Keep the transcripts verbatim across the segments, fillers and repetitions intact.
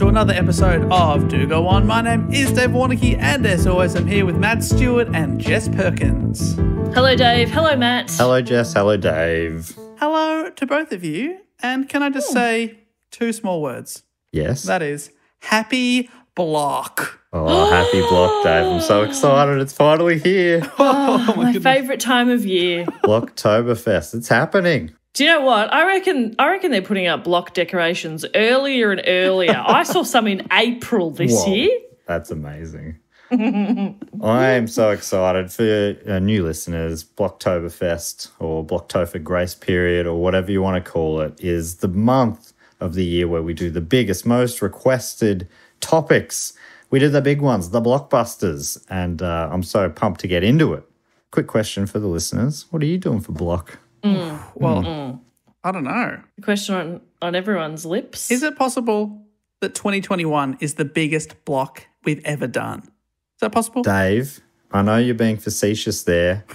to another episode of Do Go On. My name is Dave Warneke, and as always, I'm here with Matt Stewart and Jess Perkins. Hello, Dave. Hello, Matt. Hello, Jess. Hello, Dave. Hello to both of you. And can I just Ooh. say two small words? Yes. That is happy block. Oh, happy block, Dave. I'm so excited. It's finally here. Oh, oh, my, my favourite time of year. Blocktoberfest. It's happening. Do you know what? I reckon I reckon they're putting out block decorations earlier and earlier. I saw some in April this Whoa, year. That's amazing. I am so excited for uh, new listeners. Blocktoberfest or Blocktober Grace Period or whatever you want to call it is the month of the year where we do the biggest, most requested topics. We do the big ones, the blockbusters, and uh, I'm so pumped to get into it. Quick question for the listeners. What are you doing for block? Mm. Well, mm. I don't know. The question on, on everyone's lips. Is it possible that twenty twenty-one is the biggest block we've ever done? Is that possible? Dave, I know you're being facetious there,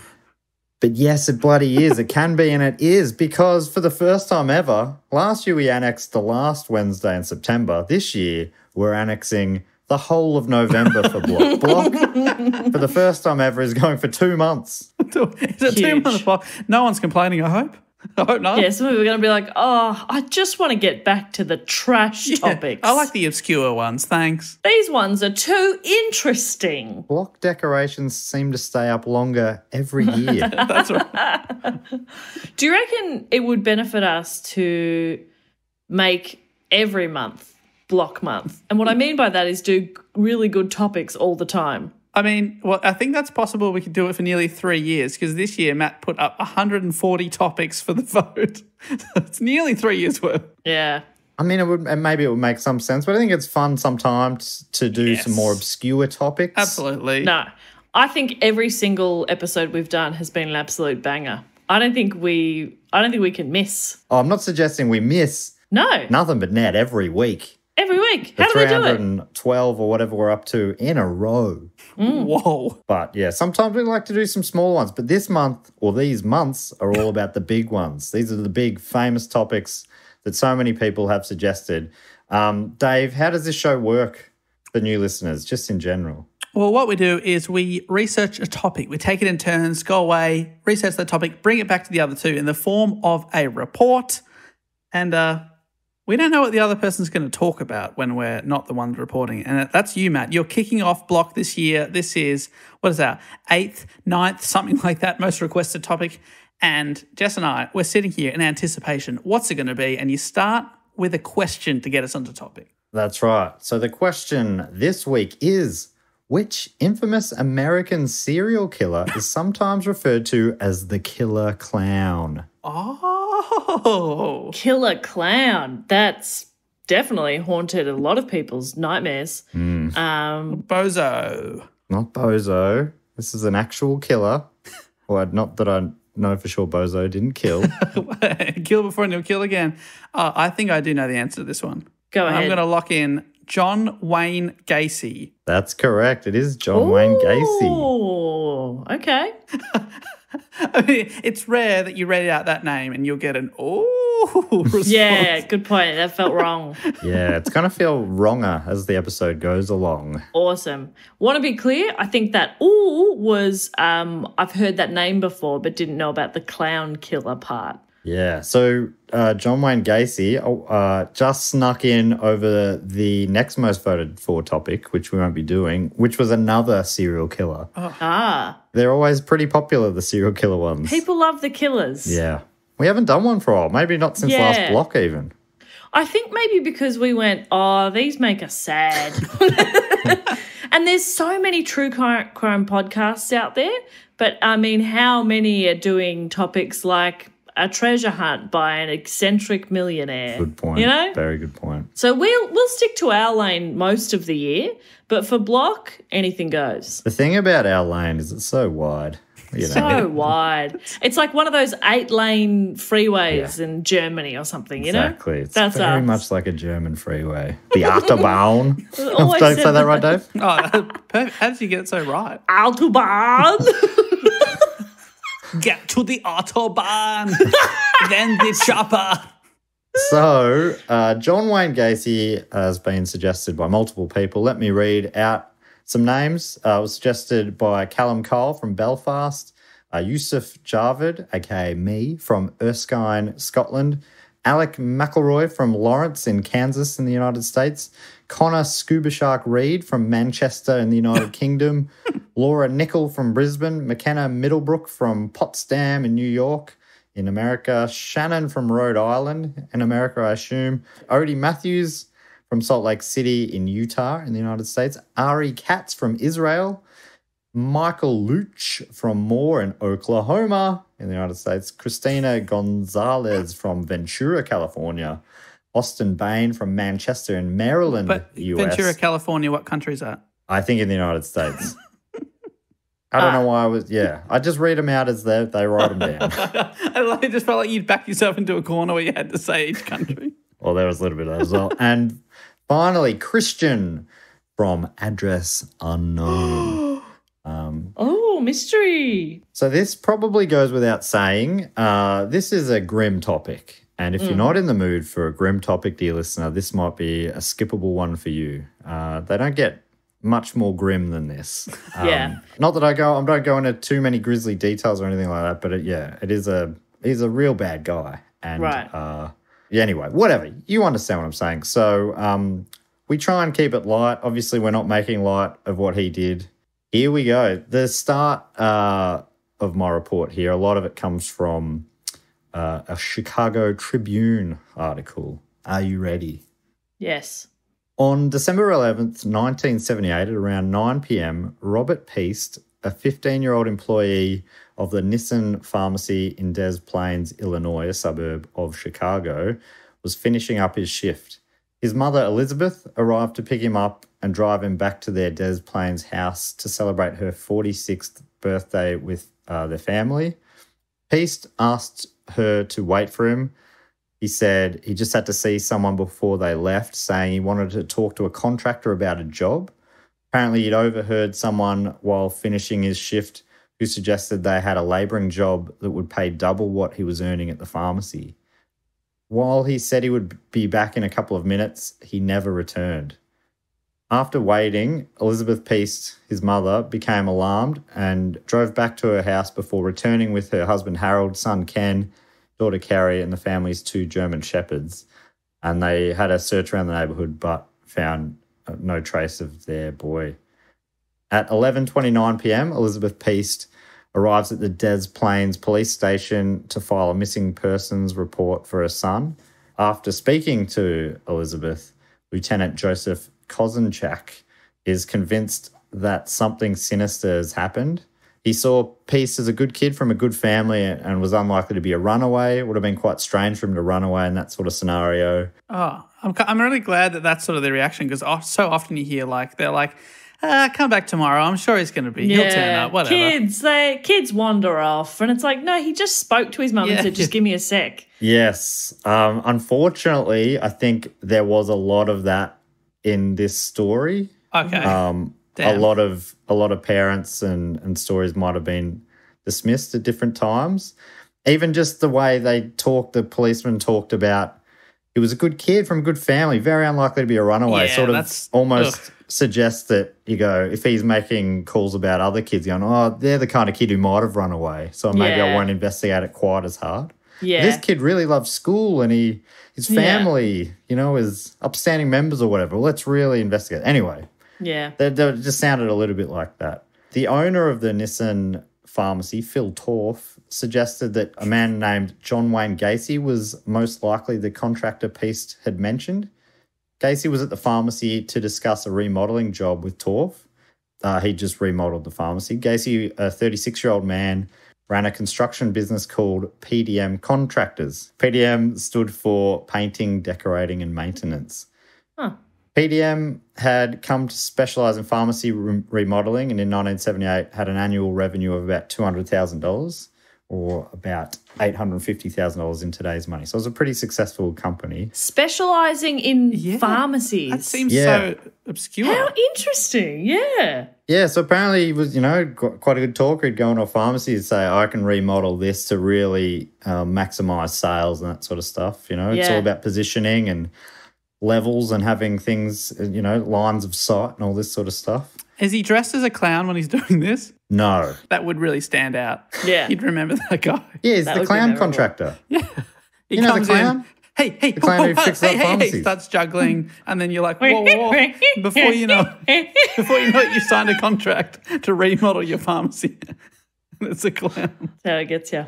but yes, it bloody is. It can be and it is, because for the first time ever, last year we annexed the last Wednesday in September. This year we're annexing the whole of November for block. Block, for the first time ever, is going for two months. It's a two-month block. No one's complaining, I hope. I hope not. Yeah, some people are going to be like, oh, I just want to get back to the trash yeah, topics. I like the obscure ones, thanks. These ones are too interesting. Block decorations seem to stay up longer every year. That's right. Do you reckon it would benefit us to make every month block month? And what I mean by that is do really good topics all the time. I mean, well, I think that's possible. We could do it for nearly three years because this year Matt put up one hundred forty topics for the vote. It's nearly three years worth. Yeah. I mean, it would, and maybe it would make some sense, but I think it's fun sometimes to do yes. some more obscure topics. Absolutely. No, I think every single episode we've done has been an absolute banger. I don't think we, I don't think we can miss. Oh, I'm not suggesting we miss. No. Nothing but net every week. Every week. How do we do it? three hundred twelve or whatever we're up to in a row. Mm. Whoa. But, yeah, sometimes we like to do some small ones. But this month or these months are all about the big ones. These are the big famous topics that so many people have suggested. Um, Dave, how does this show work for new listeners, just in general? Well, what we do is we research a topic. We take it in turns, go away, research the topic, bring it back to the other two in the form of a report, and uh we don't know what the other person's going to talk about when we're not the one reporting. And that's you, Matt. You're kicking off block this year. This is, what is that, eighth, ninth, something like that, most requested topic. And Jess and I, we're sitting here in anticipation. What's it going to be? And you start with a question to get us onto topic. That's right. So the question this week is, which infamous American serial killer is sometimes referred to as the killer clown? Oh. Killer clown. That's definitely haunted a lot of people's nightmares. Mm. Um, Bozo. Not Bozo. This is an actual killer. Well, not that I know for sure Bozo didn't kill. Kill before and he'll kill again. Uh, I think I do know the answer to this one. Go ahead. I'm going to lock in John Wayne Gacy. That's correct. It is John Ooh, Wayne Gacy. Oh, okay. I mean, it's rare that you read out that name and you'll get an ooh response. Yeah, good point. That felt wrong. Yeah, it's going to feel wronger as the episode goes along. Awesome. Want to be clear, I think that ooh was, um, I've heard that name before but didn't know about the clown killer part. Yeah, so uh, John Wayne Gacy uh, just snuck in over the next most voted for topic, which we won't be doing, which was another serial killer. Oh. Ah. They're always pretty popular, the serial killer ones. People love the killers. Yeah. We haven't done one for a while, maybe not since yeah. last block even. I think maybe because we went, oh, these make us sad. And there's so many true crime podcasts out there, but, I mean, how many are doing topics like a treasure hunt by an eccentric millionaire. Good point. You know? Very good point. So we'll we'll stick to our lane most of the year, but for block, anything goes. The thing about our lane is it's so wide. You know? So wide. It's like one of those eight-lane freeways yeah. in Germany or something, you exactly. know? Exactly. It's That's very us. much like a German freeway. The Autobahn. Don't say that, that right, Dave? Oh, how did you get it so right? Autobahn. Get to the Autobahn, then the chopper. So, uh, John Wayne Gacy has been suggested by multiple people. Let me read out some names. Uh, it was suggested by Callum Cole from Belfast, uh, Yusuf Javed, aka me, from Erskine, Scotland, Alec McElroy from Lawrence in Kansas in the United States, Connor Scuba Shark Reed from Manchester in the United Kingdom, Laura Nickel from Brisbane, McKenna Middlebrook from Potsdam in New York in America, Shannon from Rhode Island in America, I assume, Odie Matthews from Salt Lake City in Utah in the United States, Ari Katz from Israel, Michael Luch from Moore in Oklahoma in the United States, Christina Gonzalez from Ventura, California, Austin Bain from Manchester in Maryland, but U S. Ventura, California, what country is that? I think in the United States. I don't ah. know why I was, yeah. I just read them out as they, they write them down. I just felt like you'd back yourself into a corner where you had to say each country. Well, there was a little bit of that as well. And finally, Christian from Address Unknown. Um, oh, mystery. So this probably goes without saying. Uh, this is a grim topic. And if mm. you're not in the mood for a grim topic, dear listener, this might be a skippable one for you. Uh, they don't get much more grim than this. Um, yeah. Not that I go, I don't go into too many grisly details or anything like that, but it, yeah, it is a, he's a real bad guy. And, right. Uh, yeah, anyway, whatever. You understand what I'm saying. So um, we try and keep it light. Obviously, we're not making light of what he did. Here we go. The start uh, of my report here, a lot of it comes from uh, a Chicago Tribune article. Are you ready? Yes. On December eleventh, nineteen seventy-eight, at around nine p m, Robert Piest, a fifteen-year-old employee of the Nissen Pharmacy in Des Plaines, Illinois, a suburb of Chicago, was finishing up his shift. His mother, Elizabeth, arrived to pick him up and drive him back to their Des Plaines house to celebrate her forty-sixth birthday with uh, their family. Piest asked her to wait for him. He said he just had to see someone before they left, saying he wanted to talk to a contractor about a job. Apparently he'd overheard someone while finishing his shift who suggested they had a labouring job that would pay double what he was earning at the pharmacy. While he said he would be back in a couple of minutes, he never returned. After waiting, Elizabeth Piest, his mother, became alarmed and drove back to her house before returning with her husband Harold, son Ken, daughter Carrie, and the family's two German shepherds. And they had a search around the neighbourhood but found no trace of their boy. At eleven twenty-nine p m, Elizabeth Piest arrives at the Des Plaines police station to file a missing persons report for her son. After speaking to Elizabeth, Lieutenant Joseph Kozenczak is convinced that something sinister has happened. He saw Piest as a good kid from a good family and was unlikely to be a runaway. It would have been quite strange for him to run away in that sort of scenario. Oh, I'm, I'm really glad that that's sort of the reaction, because so often you hear like, they're like, Uh, come back tomorrow. I'm sure he's going to be. Yeah. He'll turn up, whatever. Kids, they, kids wander off. And it's like, no, he just spoke to his mum yeah. and said, just give me a sec. Yes. Um, unfortunately, I think there was a lot of that in this story. Okay. Um, a lot of a lot of parents and, and stories might have been dismissed at different times. Even just the way they talked, the policeman talked about, he was a good kid from a good family, very unlikely to be a runaway, yeah, sort of that's, almost... Ugh. Suggest that you go, if he's making calls about other kids, going, oh, they're the kind of kid who might have run away, so maybe yeah. I won't investigate it quite as hard. Yeah. This kid really loves school and he his family, yeah. you know, is upstanding members or whatever. Let's really investigate. Anyway, yeah, that just sounded a little bit like that. The owner of the Nissen Pharmacy, Phil Torf, suggested that a man named John Wayne Gacy was most likely the contractor Piest had mentioned. Gacy was at the pharmacy to discuss a remodelling job with Torf. Uh, he just remodelled the pharmacy. Gacy, a thirty-six-year-old man, ran a construction business called P D M Contractors. P D M stood for Painting, Decorating and Maintenance. Huh. P D M had come to specialise in pharmacy re remodelling and in nineteen seventy-eight had an annual revenue of about two hundred thousand dollars or about eight hundred fifty thousand dollars in today's money. So it was a pretty successful company. Specialising in yeah, pharmacies. That seems yeah. so obscure. How interesting, yeah. Yeah, so apparently he was, you know, quite a good talker. He'd go into a pharmacy and say, I can remodel this to really uh, maximize sales and that sort of stuff, you know. Yeah. It's all about positioning and levels and having things, you know, lines of sight and all this sort of stuff. Is he dressed as a clown when he's doing this? No. That would really stand out. Yeah. You'd remember that guy. Yeah, he's that the clown contractor. Yeah. He you know comes the clown? In. Hey, hey, the clown oh, who fixes hey, hey, hey, starts juggling, and then you're like, whoa, whoa, whoa. Before you know, before you know it, you signed a contract to remodel your pharmacy. It's a clown. That's how it gets you.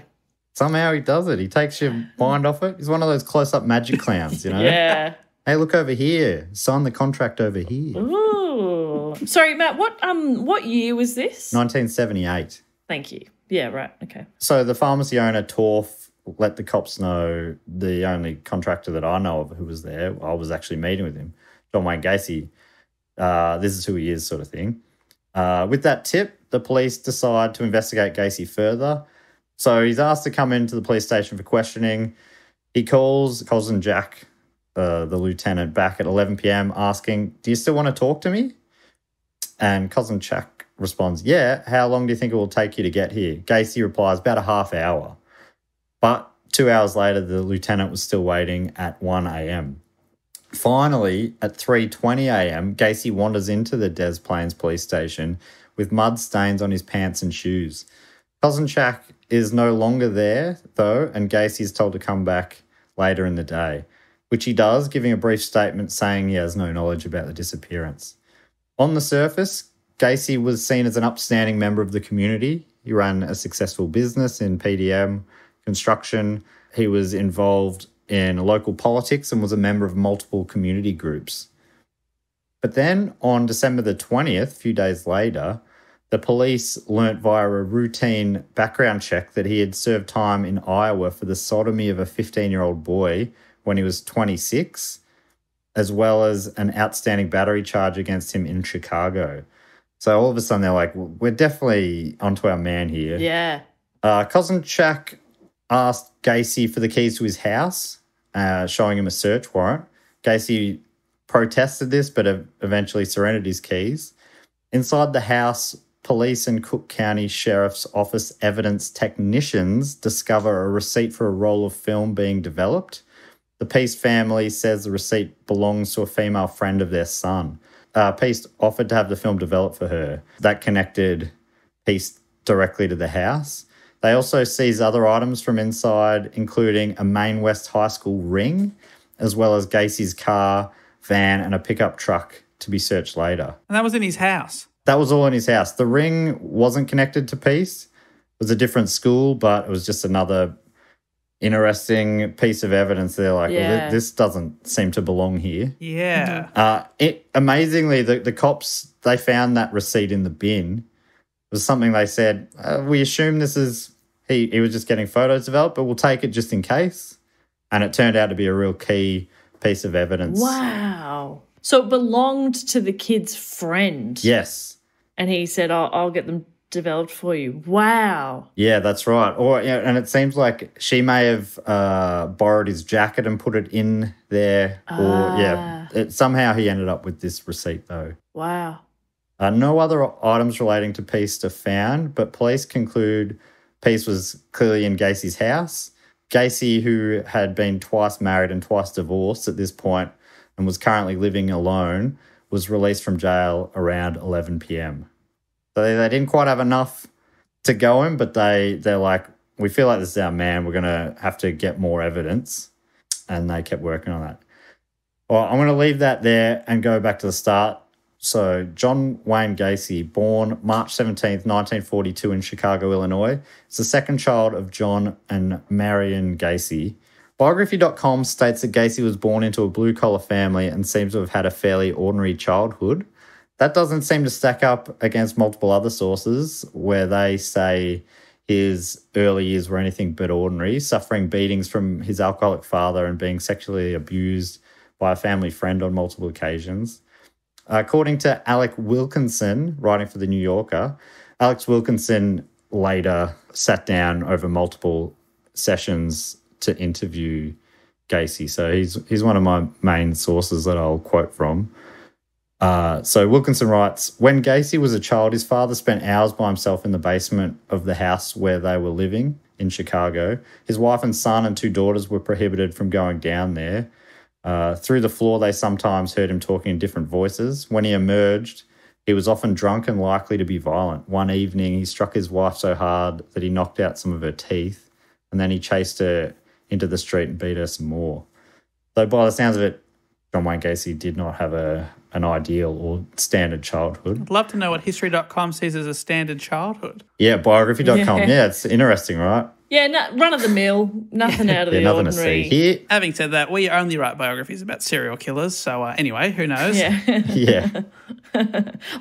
Somehow he does it. He takes your mind off it. He's one of those close-up magic clowns, you know? Yeah. Hey, look over here. Sign the contract over here. Ooh. Sorry, Matt, what um, what year was this? nineteen seventy-eight. Thank you. Yeah, right, okay. So the pharmacy owner, Torf, let the cops know the only contractor that I know of who was there, I was actually meeting with him, John Wayne Gacy, uh, this is who he is sort of thing. Uh, with that tip, the police decide to investigate Gacy further. So he's asked to come into the police station for questioning. He calls Kozenczak, uh, the lieutenant, back at eleven p m asking, do you still want to talk to me? And Kozenczak responds, yeah, how long do you think it will take you to get here? Gacy replies, about a half hour. But two hours later, the lieutenant was still waiting at one a m Finally, at three twenty a m, Gacy wanders into the Des Plaines police station with mud stains on his pants and shoes. Kozenczak is no longer there, though, and Gacy is told to come back later in the day, which he does, giving a brief statement saying he has no knowledge about the disappearance. On the surface, Gacy was seen as an upstanding member of the community. He ran a successful business in P D M Construction. He was involved in local politics and was a member of multiple community groups. But then on December the twentieth, a few days later, the police learnt via a routine background check that he had served time in Iowa for the sodomy of a fifteen-year-old boy when he was twenty-six, as well as an outstanding battery charge against him in Chicago. So all of a sudden they're like, we're definitely onto our man here. Yeah. Uh, Kozenczak asked Gacy for the keys to his house, uh, showing him a search warrant. Gacy protested this but eventually surrendered his keys. Inside the house, police and Cook County Sheriff's Office evidence technicians discover a receipt for a roll of film being developed. The Piest family says the receipt belongs to a female friend of their son. Uh, Piest offered to have the film developed for her. That connected Piest directly to the house. They also seize other items from inside, including a Maine West High School ring, as well as Gacy's car, van, and a pickup truck to be searched later. And that was in his house? That was all in his house. The ring wasn't connected to Piest. It was a different school, but it was just another interesting piece of evidence. They're like, yeah. well, th this doesn't seem to belong here. Yeah. Uh, it, amazingly, the, the cops, they found that receipt in the bin. It was something they said, uh, we assume this is, he, he was just getting photos developed, but we'll take it just in case. And it turned out to be a real key piece of evidence. Wow. So it belonged to the kid's friend. Yes. And he said, I'll, I'll get them developed for you. Wow. Yeah, that's right. Or you know, and it seems like she may have uh, borrowed his jacket and put it in there. Or ah. Yeah, it, somehow he ended up with this receipt though. Wow. Uh, no other items relating to Piest are found, but police conclude Piest was clearly in Gacy's house. Gacy, who had been twice married and twice divorced at this point and was currently living alone, was released from jail around eleven p m So they, they didn't quite have enough to go him, but they, they're like, we feel like this is our man. We're going to have to get more evidence. And they kept working on that. Well, I'm going to leave that there and go back to the start. So John Wayne Gacy, born March seventeenth, nineteen forty-two in Chicago, Illinois, is the second child of John and Marion Gacy. Biography dot com states that Gacy was born into a blue-collar family and seems to have had a fairly ordinary childhood. That doesn't seem to stack up against multiple other sources where they say his early years were anything but ordinary, suffering beatings from his alcoholic father and being sexually abused by a family friend on multiple occasions. According to Alec Wilkinson, writing for the New Yorker, Alex Wilkinson later sat down over multiple sessions to interview Gacy. So he's he's one of my main sources that I'll quote from. Uh, so Wilkinson writes, when Gacy was a child, his father spent hours by himself in the basement of the house where they were living in Chicago. His wife and son and two daughters were prohibited from going down there. Uh, through the floor, they sometimes heard him talking in different voices. When he emerged, he was often drunk and likely to be violent. One evening, he struck his wife so hard that he knocked out some of her teeth, and then he chased her into the street and beat her some more. Though by the sounds of it, John Wayne Gacy did not have a an ideal or standard childhood. I'd love to know what history dot com says is a standard childhood. Yeah, biography dot com. Yeah, yeah, it's interesting, right? Yeah, no, run-of-the-mill, nothing out of yeah, the nothing ordinary. To see here. Having said that, we only write biographies about serial killers, so uh, anyway, who knows? Yeah. yeah.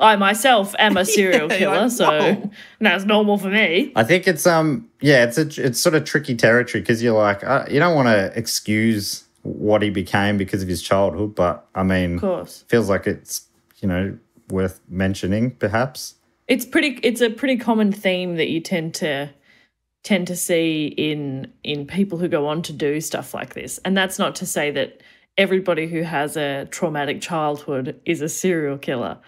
I myself am a serial yeah, killer, like, so that's no, normal for me. I think it's, um, yeah, it's a, it's sort of tricky territory because you're like, uh, you don't want to excuse what he became because of his childhood, but, I mean, of course, feels like it's, you know, worth mentioning perhaps. It's pretty. It's a pretty common theme that you tend to... tend to see in in people who go on to do stuff like this. And that's not to say that everybody who has a traumatic childhood is a serial killer,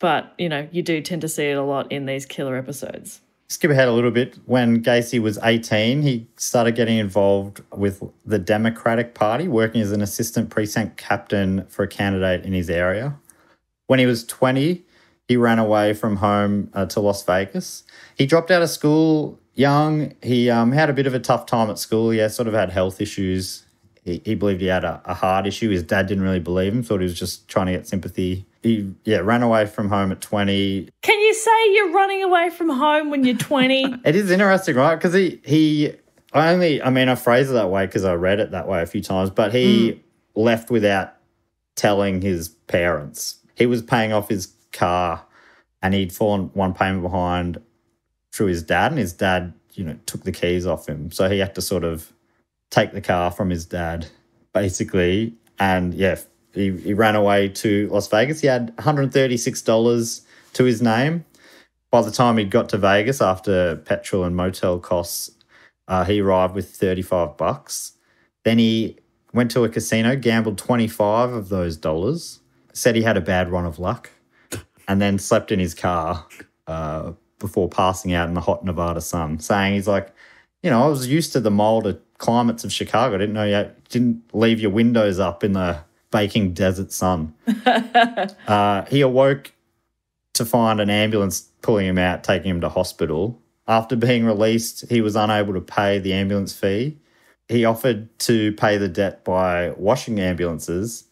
but, you know, you do tend to see it a lot in these killer episodes. Skip ahead a little bit. When Gacy was eighteen, he started getting involved with the Democratic Party, working as an assistant precinct captain for a candidate in his area. When he was twenty, he ran away from home uh, to Las Vegas. He dropped out of school young. He um, had a bit of a tough time at school. Yeah, sort of had health issues. He, he believed he had a, a heart issue. His dad didn't really believe him, thought he was just trying to get sympathy. He, yeah, ran away from home at twenty. Can you say you're running away from home when you're twenty? It is interesting, right? Because he, he, I only, I mean, I phrase it that way because I read it that way a few times, but he mm. left without telling his parents. He was paying off his car and he'd fallen one payment behind through his dad, and his dad, you know, took the keys off him. So he had to sort of take the car from his dad, basically. And, yeah, he, he ran away to Las Vegas. He had one hundred thirty-six dollars to his name. By the time he got to Vegas, after petrol and motel costs, uh, he arrived with thirty-five bucks. Then he went to a casino, gambled twenty-five of those dollars, said he had a bad run of luck, and then slept in his car uh, before passing out in the hot Nevada sun, saying, he's like, you know, I was used to the milder climates of Chicago. I didn't know you didn't leave your windows up in the baking desert sun. uh, he awoke to find an ambulance pulling him out, taking him to hospital. After being released, he was unable to pay the ambulance fee. He offered to pay the debt by washing ambulances,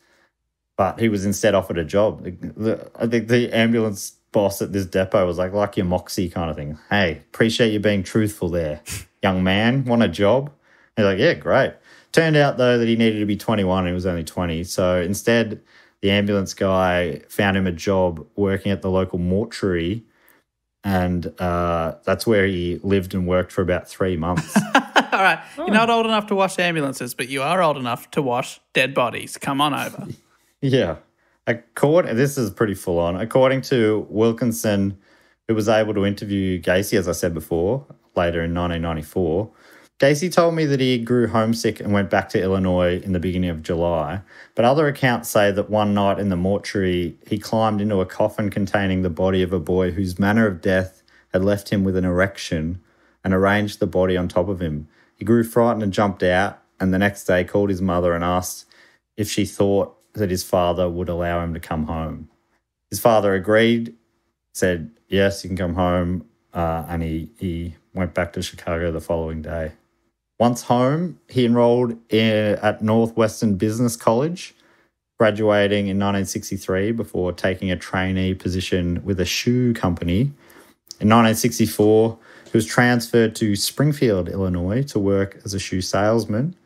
but he was instead offered a job. The, I think the ambulance boss at this depot was like, like your moxie kind of thing. Hey, appreciate you being truthful there, young man. Want a job? And he's like, yeah, great. Turned out, though, that he needed to be twenty-one and he was only twenty. So instead, the ambulance guy found him a job working at the local mortuary, and uh, that's where he lived and worked for about three months. All right. Oh. You're not old enough to wash ambulances, but you are old enough to wash dead bodies. Come on over. Yeah. According, this is pretty full on. According to Wilkinson, who was able to interview Gacy, as I said before, later in nineteen ninety-four, Gacy told me that he grew homesick and went back to Illinois in the beginning of July. But other accounts say that one night in the mortuary, he climbed into a coffin containing the body of a boy whose manner of death had left him with an erection, and arranged the body on top of him. He grew frightened and jumped out, and the next day called his mother and asked if she thought that his father would allow him to come home. His father agreed, said, yes, you can come home, uh, and he, he went back to Chicago the following day. Once home, he enrolled in, at Northwestern Business College, graduating in nineteen sixty-three before taking a trainee position with a shoe company. In nineteen sixty-four, he was transferred to Springfield, Illinois, to work as a shoe salesman.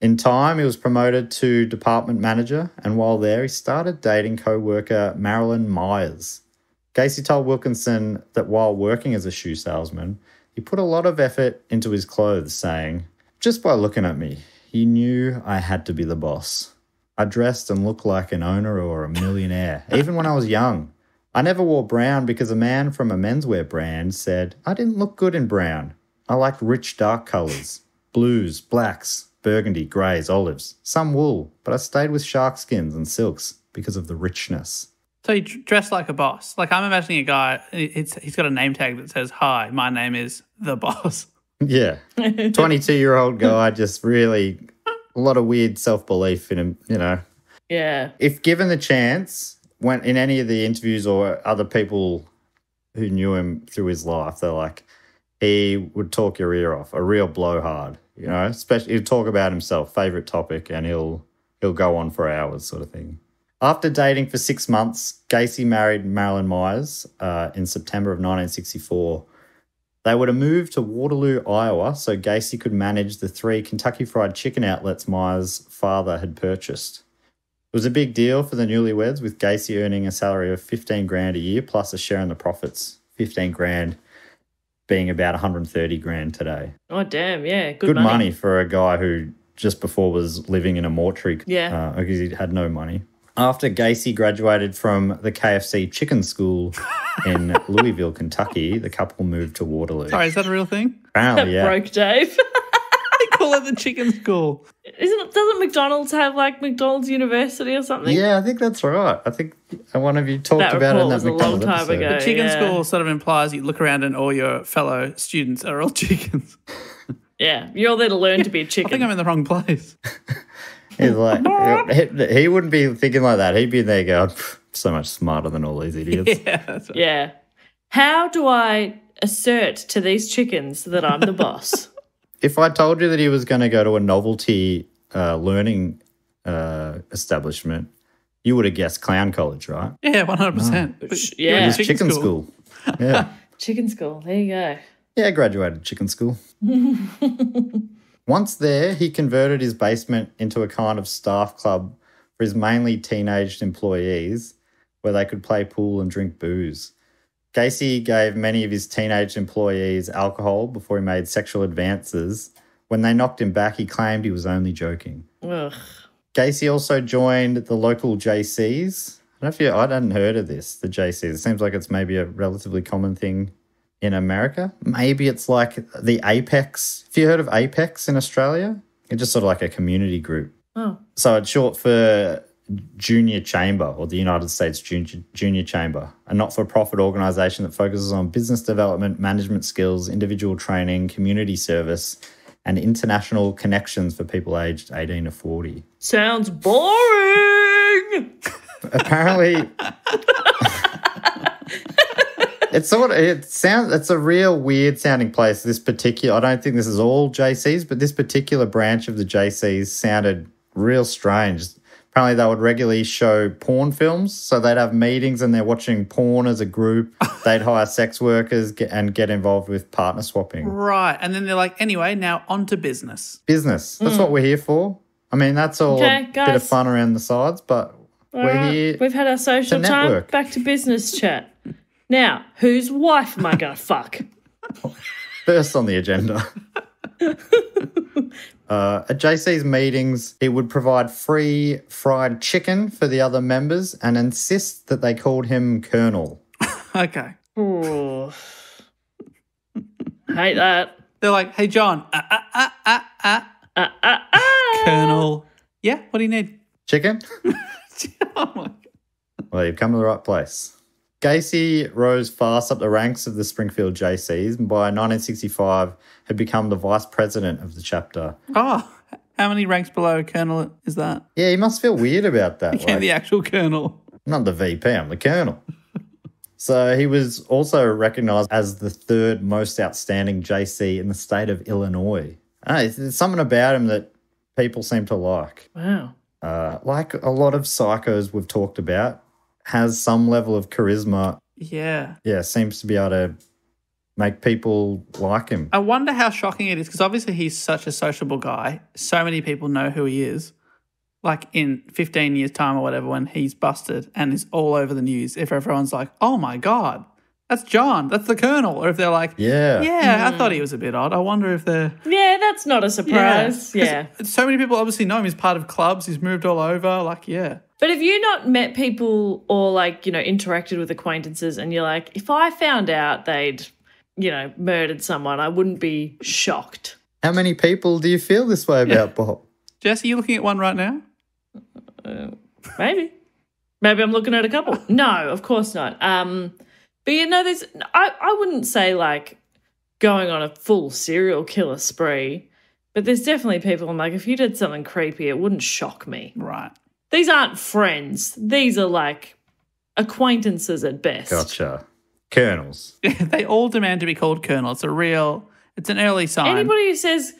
In time, he was promoted to department manager, and while there, he started dating co-worker Marlynn Myers. Gacy told Wilkinson that while working as a shoe salesman, he put a lot of effort into his clothes, saying, just by looking at me, he knew I had to be the boss. I dressed and looked like an owner or a millionaire, even when I was young. I never wore brown because a man from a menswear brand said, I didn't look good in brown. I liked rich, dark colours, blues, blacks, burgundy, greys, olives, some wool, but I stayed with shark skins and silks because of the richness. So he dressed like a boss. Like I'm imagining a guy, it's, he's got a name tag that says, hi, my name is The Boss. Yeah. twenty-two-year-old guy, just really a lot of weird self-belief in him, you know. Yeah. If given the chance, when in any of the interviews or other people who knew him through his life, they're like, he would talk your ear off, a real blowhard, you know, especially he'll talk about himself, favourite topic, and he'll he'll go on for hours sort of thing. After dating for six months, Gacy married Marlynn Myers uh, in September of nineteen sixty-four. They were to move to Waterloo, Iowa, so Gacy could manage the three Kentucky Fried Chicken outlets Myers' father had purchased. It was a big deal for the newlyweds, with Gacy earning a salary of fifteen grand a year plus a share in the profits, fifteen grand being about one hundred thirty grand today. Oh, damn, yeah, good, good money. Good money for a guy who just before was living in a mortuary yeah. uh, because he had no money. After Gacy graduated from the K F C Chicken School in Louisville, Kentucky, the couple moved to Waterloo. Sorry, is that a real thing? Apparently, yeah. Broke Dave. They call it the Chicken School. Isn't doesn't McDonald's have like McDonald's University or something? Yeah, I think that's right. I think one of you talked that about it in that McDonald's a long time episode. Ago. The Chicken yeah. School sort of implies you look around and all your fellow students are all chickens. Yeah, you're all there to learn yeah, to be a chicken. I think I'm in the wrong place. He's like, he wouldn't be thinking like that. He'd be there going, so much smarter than all these idiots. Yeah, that's right. Yeah. How do I assert to these chickens that I'm the boss? If I told you that he was going to go to a novelty uh, learning uh, establishment, you would have guessed clown college, right? Yeah, one hundred percent. No. Yeah. Chicken, chicken school. school. Yeah. Chicken school. There you go. Yeah, I graduated chicken school. Once there, he converted his basement into a kind of staff club for his mainly teenaged employees where they could play pool and drink booze. Gacy gave many of his teenage employees alcohol before he made sexual advances. When they knocked him back, he claimed he was only joking. Ugh. Gacy also joined the local Jaycees. I don't know if you, I hadn't heard of this, the Jaycees. It seems like it's maybe a relatively common thing in America. Maybe it's like the Apex. Have you heard of Apex in Australia? It's just sort of like a community group. Oh. So it's short for Junior Chamber, or the United States Junior, Junior Chamber, a not-for-profit organisation that focuses on business development, management skills, individual training, community service, and international connections for people aged eighteen to forty. Sounds boring! Apparently... It's sort of, it sounds, it's a real weird sounding place. This particular, I don't think this is all Jaycees, but this particular branch of the Jaycees sounded real strange. Apparently they would regularly show porn films. So they'd have meetings and they're watching porn as a group. They'd hire sex workers get, and get involved with partner swapping. Right. And then they're like, anyway, now on to business. Business. That's mm. what we're here for. I mean, that's all okay, a guys. bit of fun around the sides, but all we're right. here We've had our social time. Network. Back to business chat. Now, whose wife am I going to fuck? First on the agenda. uh, at Jaycee's meetings, he would provide free fried chicken for the other members and insist that they called him Colonel. Okay. Ooh. Hate that. They're like, hey, John. Uh, uh, uh, uh, uh. Uh, uh, uh. Colonel. Yeah, what do you need? Chicken? Oh, my God. Well, you've come to the right place. Gacy rose fast up the ranks of the Springfield Jaycees and by nineteen sixty-five had become the vice president of the chapter. Oh, how many ranks below Colonel is that? Yeah, he must feel weird about that. Became like, the actual Colonel. Not the V P, I'm the Colonel. So he was also recognised as the third most outstanding Jaycee in the state of Illinois. I don't know, there's something about him that people seem to like. Wow. Uh, like a lot of psychos we've talked about, has some level of charisma. Yeah. Yeah, seems to be able to make people like him. I wonder how shocking it is because obviously he's such a sociable guy. So many people know who he is. Like in fifteen years' time or whatever when he's busted and is all over the news, if everyone's like, oh, my God, that's John, that's the Colonel. Or if they're like, yeah, yeah, mm. I thought he was a bit odd. I wonder if they're... Yeah, that's not a surprise. Yeah. yeah. So many people obviously know him. He's part of clubs. He's moved all over. Like, yeah. But have you not met people or, like, you know, interacted with acquaintances and you're like, if I found out they'd, you know, murdered someone, I wouldn't be shocked. How many people do you feel this way about, yeah. Bob? Jess, are you looking at one right now? Uh, maybe. Maybe I'm looking at a couple. No, of course not. Um, but, you know, there's, I, I wouldn't say, like, going on a full serial killer spree, but there's definitely people I'm like, if you did something creepy, it wouldn't shock me. Right. These aren't friends. These are, like, acquaintances at best. Gotcha. Colonels. They all demand to be called Colonel. It's a real, it's an early sign. Anybody who says,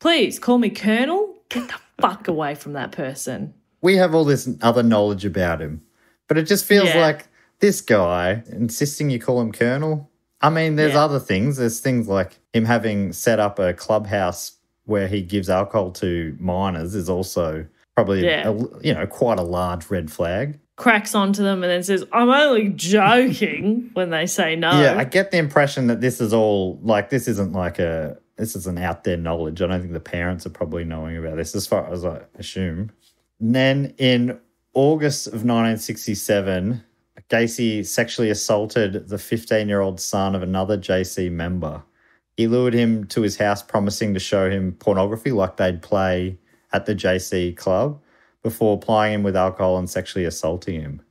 please call me Colonel, get the fuck away from that person. We have all this other knowledge about him. But it just feels yeah. like this guy insisting you call him Colonel. I mean, there's yeah. other things. There's things like him having set up a clubhouse where he gives alcohol to minors is also probably, yeah. a, you know, quite a large red flag. Cracks onto them and then says, I'm only joking when they say no. Yeah, I get the impression that this is all, like, this isn't like a, this isn't out there knowledge. I don't think the parents are probably knowing about this as far as I assume. And then in August of nineteen sixty-seven, Gacy sexually assaulted the fifteen-year-old son of another J C member. He lured him to his house promising to show him pornography like they'd play at the J C club before plying him with alcohol and sexually assaulting him.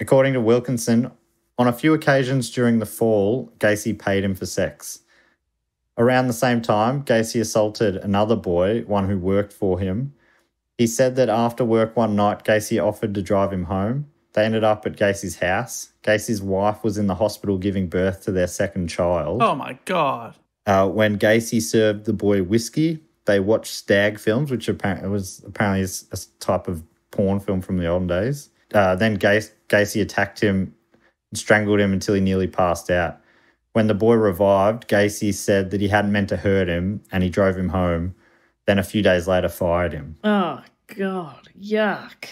According to Wilkinson, on a few occasions during the fall, Gacy paid him for sex. Around the same time, Gacy assaulted another boy, one who worked for him. He said that after work one night, Gacy offered to drive him home. They ended up at Gacy's house. Gacy's wife was in the hospital giving birth to their second child. Oh, my God. Uh, when Gacy served the boy whiskey, they watched stag films, which apparently was apparently a type of porn film from the olden days. Uh, then Gacy, Gacy attacked him and strangled him until he nearly passed out. When the boy revived, Gacy said that he hadn't meant to hurt him and he drove him home. Then a few days later fired him. Oh, God, yuck.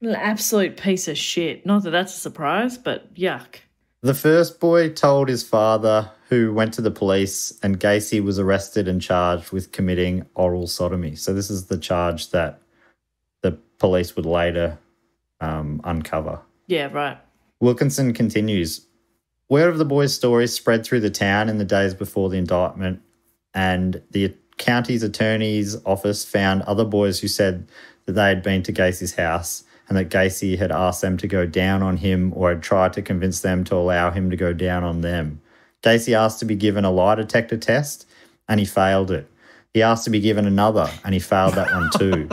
An absolute piece of shit. Not that that's a surprise, but yuck. The first boy told his father, who went to the police, and Gacy was arrested and charged with committing oral sodomy. So this is the charge that the police would later um, uncover. Yeah, right. Wilkinson continues, word of the boy's story spread through the town in the days before the indictment, and the county's attorney's office found other boys who said that they had been to Gacy's house and that Gacy had asked them to go down on him or had tried to convince them to allow him to go down on them. Gacy asked to be given a lie detector test and he failed it. He asked to be given another and he failed that one too.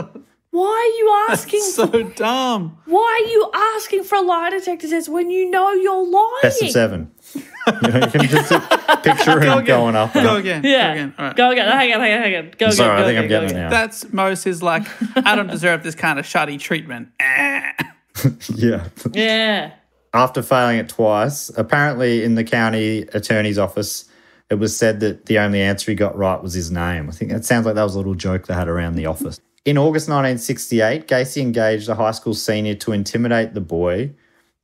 Why are you asking? That's so dumb. Why are you asking for a lie detector test when you know you're lying? Best of seven. You know, you can just picture him go going up. Go again. Yeah. Go again. All right. Go again. Hang on, hang on, hang on. Go I'm again. Sorry, go I think again, I'm getting it now. That's Moses like, I don't deserve this kind of shoddy treatment. Yeah. Yeah. After failing it twice, apparently in the county attorney's office, it was said that the only answer he got right was his name. I think that sounds like that was a little joke they had around the office. In August nineteen sixty-eight, Gacy engaged a high school senior to intimidate the boy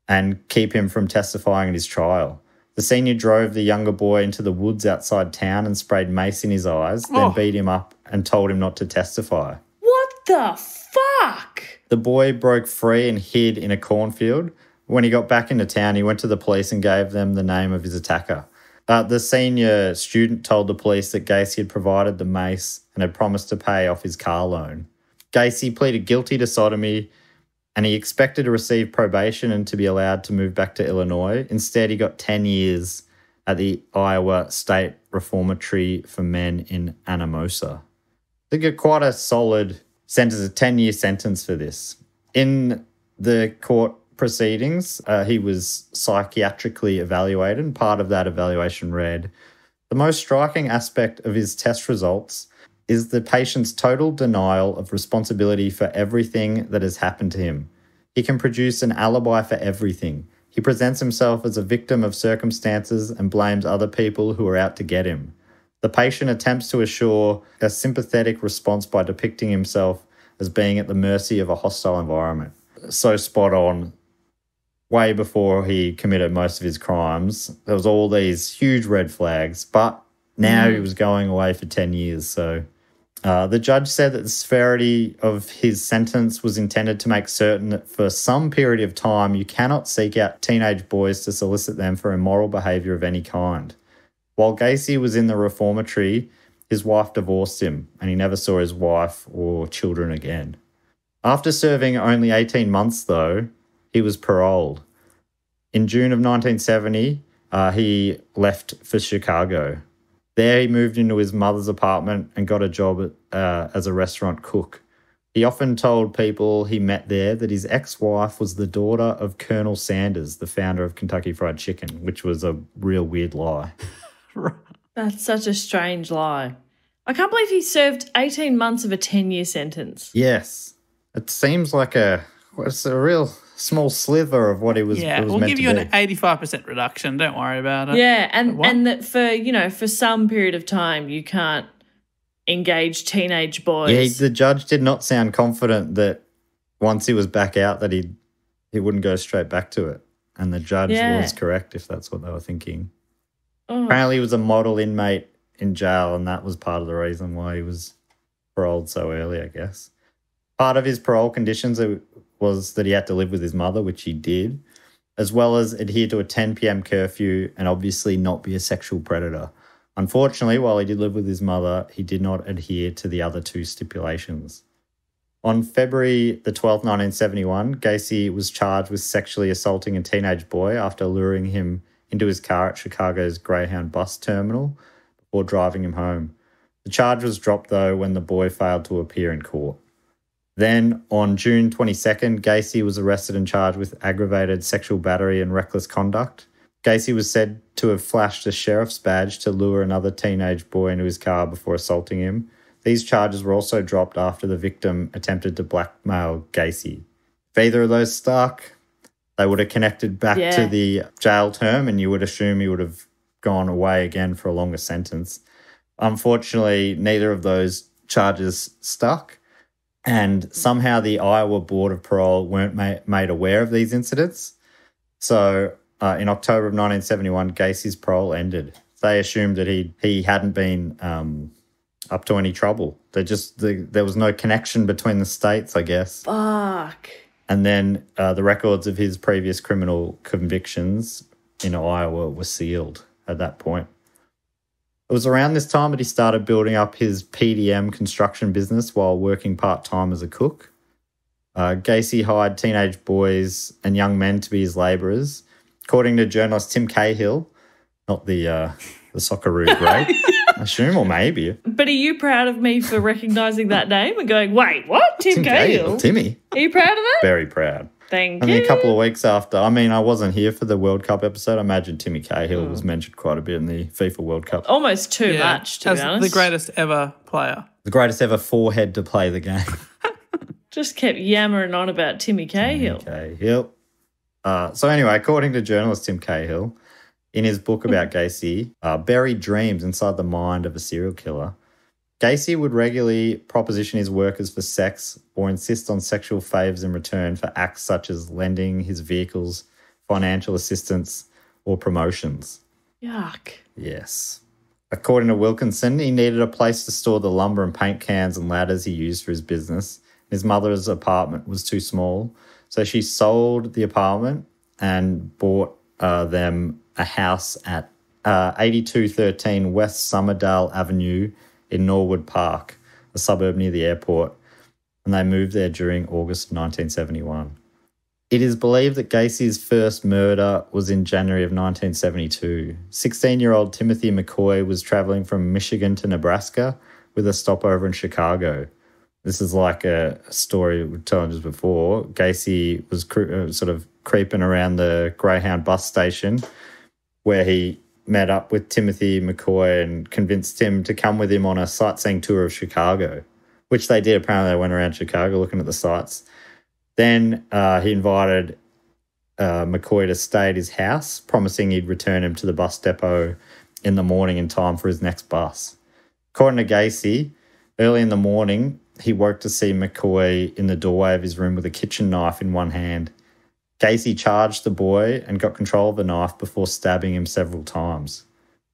and keep him from testifying at his trial. The senior drove the younger boy into the woods outside town and sprayed mace in his eyes, then oh. beat him up and told him not to testify. What the fuck? The boy broke free and hid in a cornfield. When he got back into town, he went to the police and gave them the name of his attacker. Uh, the senior student told the police that Gacy had provided the mace and had promised to pay off his car loan. Gacy pleaded guilty to sodomy, and he expected to receive probation and to be allowed to move back to Illinois. Instead, he got ten years at the Iowa State Reformatory for Men in Anamosa. They get quite a solid sentence, a ten-year sentence for this. In the court proceedings, uh, he was psychiatrically evaluated, and part of that evaluation read, the most striking aspect of his test results is the patient's total denial of responsibility for everything that has happened to him. He can produce an alibi for everything. He presents himself as a victim of circumstances and blames other people who are out to get him. The patient attempts to assure a sympathetic response by depicting himself as being at the mercy of a hostile environment. So spot on. Way before he committed most of his crimes, there was all these huge red flags, but now mm. he was going away for ten years, so... Uh, the judge said that the severity of his sentence was intended to make certain that for some period of time you cannot seek out teenage boys to solicit them for immoral behaviour of any kind. While Gacy was in the reformatory, his wife divorced him and he never saw his wife or children again. After serving only eighteen months, though, he was paroled. In June of nineteen seventy, uh, he left for Chicago. There he moved into his mother's apartment and got a job uh, as a restaurant cook. He often told people he met there that his ex-wife was the daughter of Colonel Sanders, the founder of Kentucky Fried Chicken, which was a real weird lie. That's such a strange lie. I can't believe he served eighteen months of a ten-year sentence. Yes. It seems like a, it's a real small slither of what he was, yeah, it was we'll meant to be. Yeah, we'll give you an eighty-five percent reduction. Don't worry about it. Yeah, and, and that for, you know, for some period of time you can't engage teenage boys. Yeah, the judge did not sound confident that once he was back out that he he wouldn't go straight back to it. And the judge yeah. was correct if that's what they were thinking. Oh. Apparently he was a model inmate in jail, and that was part of the reason why he was paroled so early, I guess. Part of his parole conditions was that he had to live with his mother, which he did, as well as adhere to a ten p m curfew and obviously not be a sexual predator. Unfortunately, while he did live with his mother, he did not adhere to the other two stipulations. On February the twelfth, nineteen seventy-one, Gacy was charged with sexually assaulting a teenage boy after luring him into his car at Chicago's Greyhound bus terminal before driving him home. The charge was dropped, though, when the boy failed to appear in court. Then, on June twenty-second, Gacy was arrested and charged with aggravated sexual battery and reckless conduct. Gacy was said to have flashed a sheriff's badge to lure another teenage boy into his car before assaulting him. These charges were also dropped after the victim attempted to blackmail Gacy. If either of those stuck, they would have connected back yeah. to the jail term, and you would assume he would have gone away again for a longer sentence. Unfortunately, neither of those charges stuck, and somehow the Iowa Board of Parole weren't ma made aware of these incidents. So... Uh, in October of nineteen seventy-one, Gacy's parole ended. They assumed that he he hadn't been um, up to any trouble. They just they, there was no connection between the states, I guess. Fuck. And then uh, the records of his previous criminal convictions in Iowa were sealed at that point. It was around this time that he started building up his P D M construction business while working part-time as a cook. Uh, Gacy hired teenage boys and young men to be his labourers. According to journalist Tim Cahill, not the uh, the Socceroo great, I assume, or maybe. But are you proud of me for recognising that name and going, wait, what? Tim, Tim Cahill? Cahill? Timmy. Are you proud of that? Very proud. Thank I you. I mean, a couple of weeks after, I mean, I wasn't here for the World Cup episode. I imagine Timmy Cahill oh. was mentioned quite a bit in the FIFA World Cup. Almost too yeah, much, to be honest. The greatest ever player. The greatest ever forehead to play the game. Just kept yammering on about Timmy Cahill. Timmy Cahill. Uh, so anyway, according to journalist Tim Cahill, in his book about Gacy, uh, Buried Dreams Inside the Mind of a Serial Killer, Gacy would regularly proposition his workers for sex or insist on sexual favours in return for acts such as lending his vehicles, financial assistance or promotions. Yuck. Yes. According to Wilkinson, he needed a place to store the lumber and paint cans and ladders he used for his business. His mother's apartment was too small, so she sold the apartment and bought uh, them a house at uh, eighty-two thirteen West Summerdale Avenue in Norwood Park, a suburb near the airport, and they moved there during August of nineteen seventy-one. It is believed that Gacy's first murder was in January of nineteen seventy-two. sixteen-year-old Timothy McCoy was travelling from Michigan to Nebraska with a stopover in Chicago. This is like a story we were telling just before. Gacy was cr sort of creeping around the Greyhound bus station where he met up with Timothy McCoy and convinced him to come with him on a sightseeing tour of Chicago, which they did. Apparently, they went around Chicago looking at the sights. Then uh, he invited uh, McCoy to stay at his house, promising he'd return him to the bus depot in the morning in time for his next bus. According to Gacy, early in the morning, he woke to see McCoy in the doorway of his room with a kitchen knife in one hand. Gacy charged the boy and got control of the knife before stabbing him several times.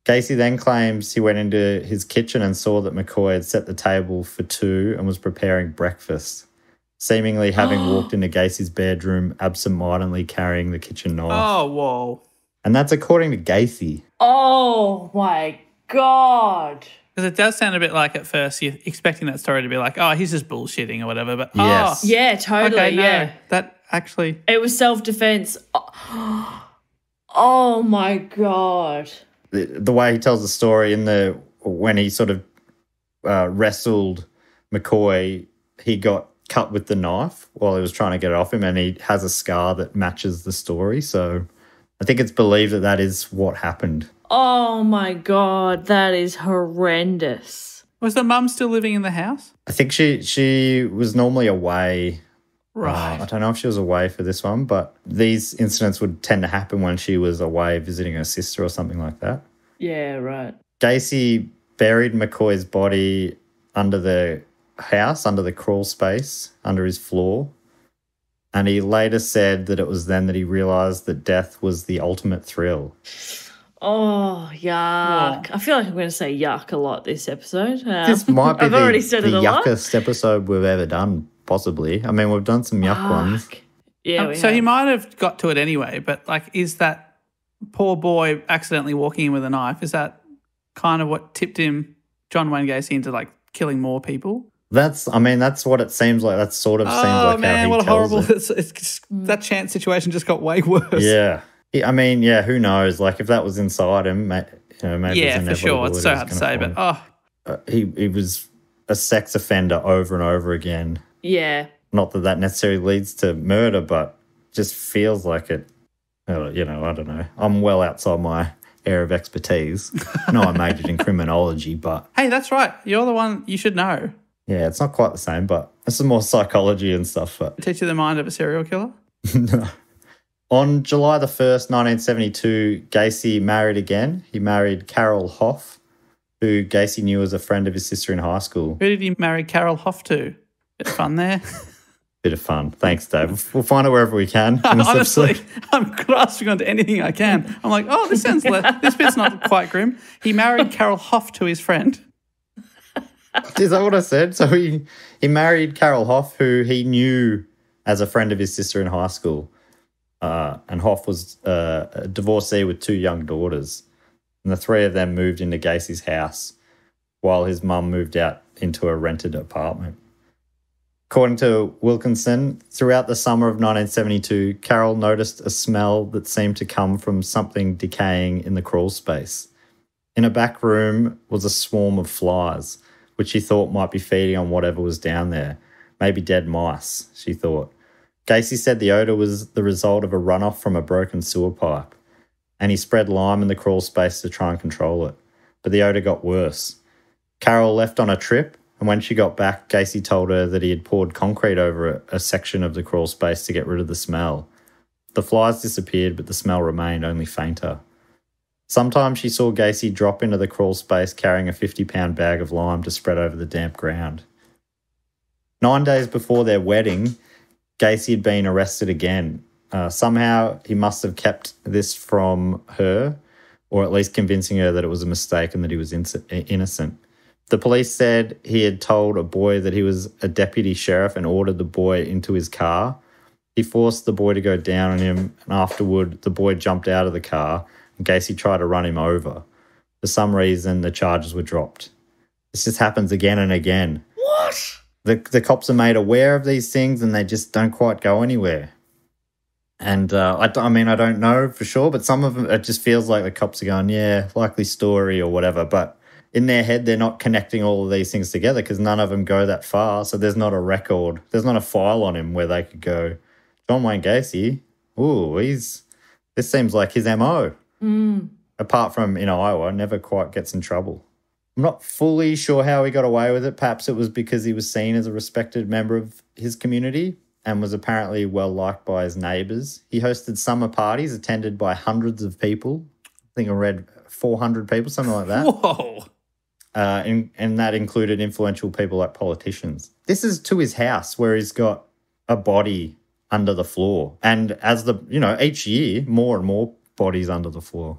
Gacy then claims he went into his kitchen and saw that McCoy had set the table for two and was preparing breakfast, seemingly having walked into Gacy's bedroom absentmindedly carrying the kitchen knife. Oh, whoa. And that's according to Gacy. Oh, my God. Because it does sound a bit like at first you're expecting that story to be like, oh, he's just bullshitting or whatever. But yes. oh, yeah, totally. Okay, no, yeah. That actually? It was self-defense. Oh, my God. The, the way he tells the story in the when he sort of uh, wrestled McCoy, he got cut with the knife while he was trying to get it off him, and he has a scar that matches the story. So I think it's believed that that is what happened. Oh, my God, that is horrendous. Was the mum still living in the house? I think she she was normally away. Right. Uh, I don't know if she was away for this one, but these incidents would tend to happen when she was away visiting her sister or something like that. Yeah, right. Gacy buried McCoy's body under the house, under the crawl space, under his floor, and he later said that it was then that he realised that death was the ultimate thrill. Oh, yuck. Yeah. I feel like I'm going to say yuck a lot this episode. Um, this might be I've the, already said the it a yuckest lot. episode we've ever done, possibly. I mean, we've done some yuck Yuck. ones. Yeah, um, we So have. He might have got to it anyway, but, like, is that poor boy accidentally walking in with a knife, is that kind of what tipped him, John Wayne Gacy, into, like, killing more people? That's, I mean, that's what it seems like. That sort of oh, seems like man, how he what tells horrible. It. It's, it's just, that chance situation just got way worse. Yeah. I mean, yeah, who knows? Like, if that was inside him, you know, maybe yeah, for sure. It's so hard to say, but oh, uh, he he was a sex offender over and over again. Yeah, not that that necessarily leads to murder, but just feels like it. You know, I don't know. I'm well outside my area of expertise. No, I majored in criminology, but hey, that's right. You're the one. You should know. Yeah, it's not quite the same, but this is more psychology and stuff. But... Teach you the mind of a serial killer? No. On July the first, nineteen seventy-two, Gacy married again. He married Carol Hoff, who Gacy knew as a friend of his sister in high school. Who did he marry Carol Hoff to? Bit of fun there. Bit of fun. Thanks, Dave. We'll find it wherever we can. Honestly, episode. I'm grasping onto anything I can. I'm like, oh, this sounds le this bit's not quite grim. He married Carol Hoff to his friend. Is that what I said? So he, he married Carol Hoff, who he knew as a friend of his sister in high school. Uh, and Hoff was uh, a divorcee with two young daughters. And the three of them moved into Gacy's house while his mum moved out into a rented apartment. According to Wilkinson, throughout the summer of nineteen seventy-two, Carol noticed a smell that seemed to come from something decaying in the crawl space. In a back room was a swarm of flies, which she thought might be feeding on whatever was down there. Maybe dead mice, she thought. Gacy said the odour was the result of a runoff from a broken sewer pipe, and he spread lime in the crawl space to try and control it, but the odour got worse. Carol left on a trip, and when she got back, Gacy told her that he had poured concrete over a, a section of the crawl space to get rid of the smell. The flies disappeared, but the smell remained, only fainter. Sometimes she saw Gacy drop into the crawl space carrying a fifty pound bag of lime to spread over the damp ground. Nine days before their wedding, Gacy had been arrested again. Uh, somehow he must have kept this from her, or at least convincing her that it was a mistake and that he was in innocent. The police said he had told a boy that he was a deputy sheriff and ordered the boy into his car. He forced the boy to go down on him, and afterward the boy jumped out of the car and Gacy tried to run him over. For some reason, the charges were dropped. This just happens again and again. What? The, the cops are made aware of these things and they just don't quite go anywhere. And, uh, I, I mean, I don't know for sure, but some of them, it just feels like the cops are going, yeah, likely story or whatever. But in their head, they're not connecting all of these things together because none of them go that far. So there's not a record. There's not a file on him where they could go, John Wayne Gacy, ooh, he's, this seems like his M O. Mm. Apart from in Iowa, never quite gets in trouble. I'm not fully sure how he got away with it. Perhaps it was because he was seen as a respected member of his community and was apparently well-liked by his neighbours. He hosted summer parties attended by hundreds of people. I think I read four hundred people, something like that. Whoa! Uh, and, and that included influential people like politicians. This is to his house where he's got a body under the floor. And as the, you know, each year, more and more bodies under the floor.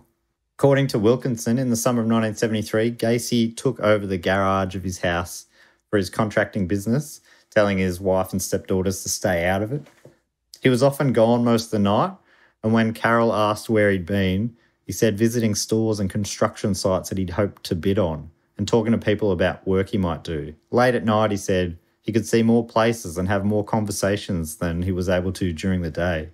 According to Wilkinson, in the summer of nineteen seventy-three, Gacy took over the garage of his house for his contracting business, telling his wife and stepdaughters to stay out of it. He was often gone most of the night, and when Carol asked where he'd been, he said visiting stores and construction sites that he'd hoped to bid on and talking to people about work he might do. Late at night, he said, He could see more places and have more conversations than he was able to during the day.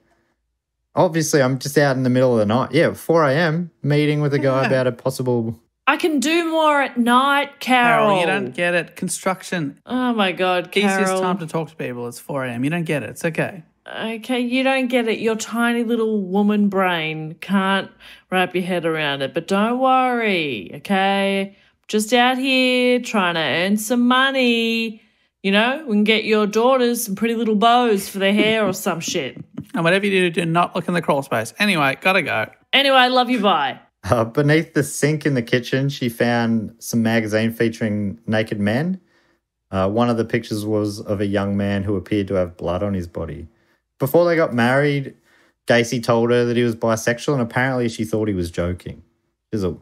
Obviously, I'm just out in the middle of the night. Yeah, four a m meeting with a guy yeah. about a possible... I can do more at night, Carol. Carol, you don't get it. Construction. Oh, my God, Carol. Easiest time to talk to people is four a m You don't get it. It's okay. Okay, you don't get it. Your tiny little woman brain can't wrap your head around it. But don't worry, okay? Just out here trying to earn some money. You know, we can get your daughters some pretty little bows for their hair or some shit. And whatever you do, do not look in the crawl space. Anyway, gotta go. Anyway, love you, bye. Uh, beneath the sink in the kitchen, she found some magazine featuring naked men. Uh, one of the pictures was of a young man who appeared to have blood on his body. Before they got married, Gacy told her that he was bisexual, and apparently she thought he was joking. It was a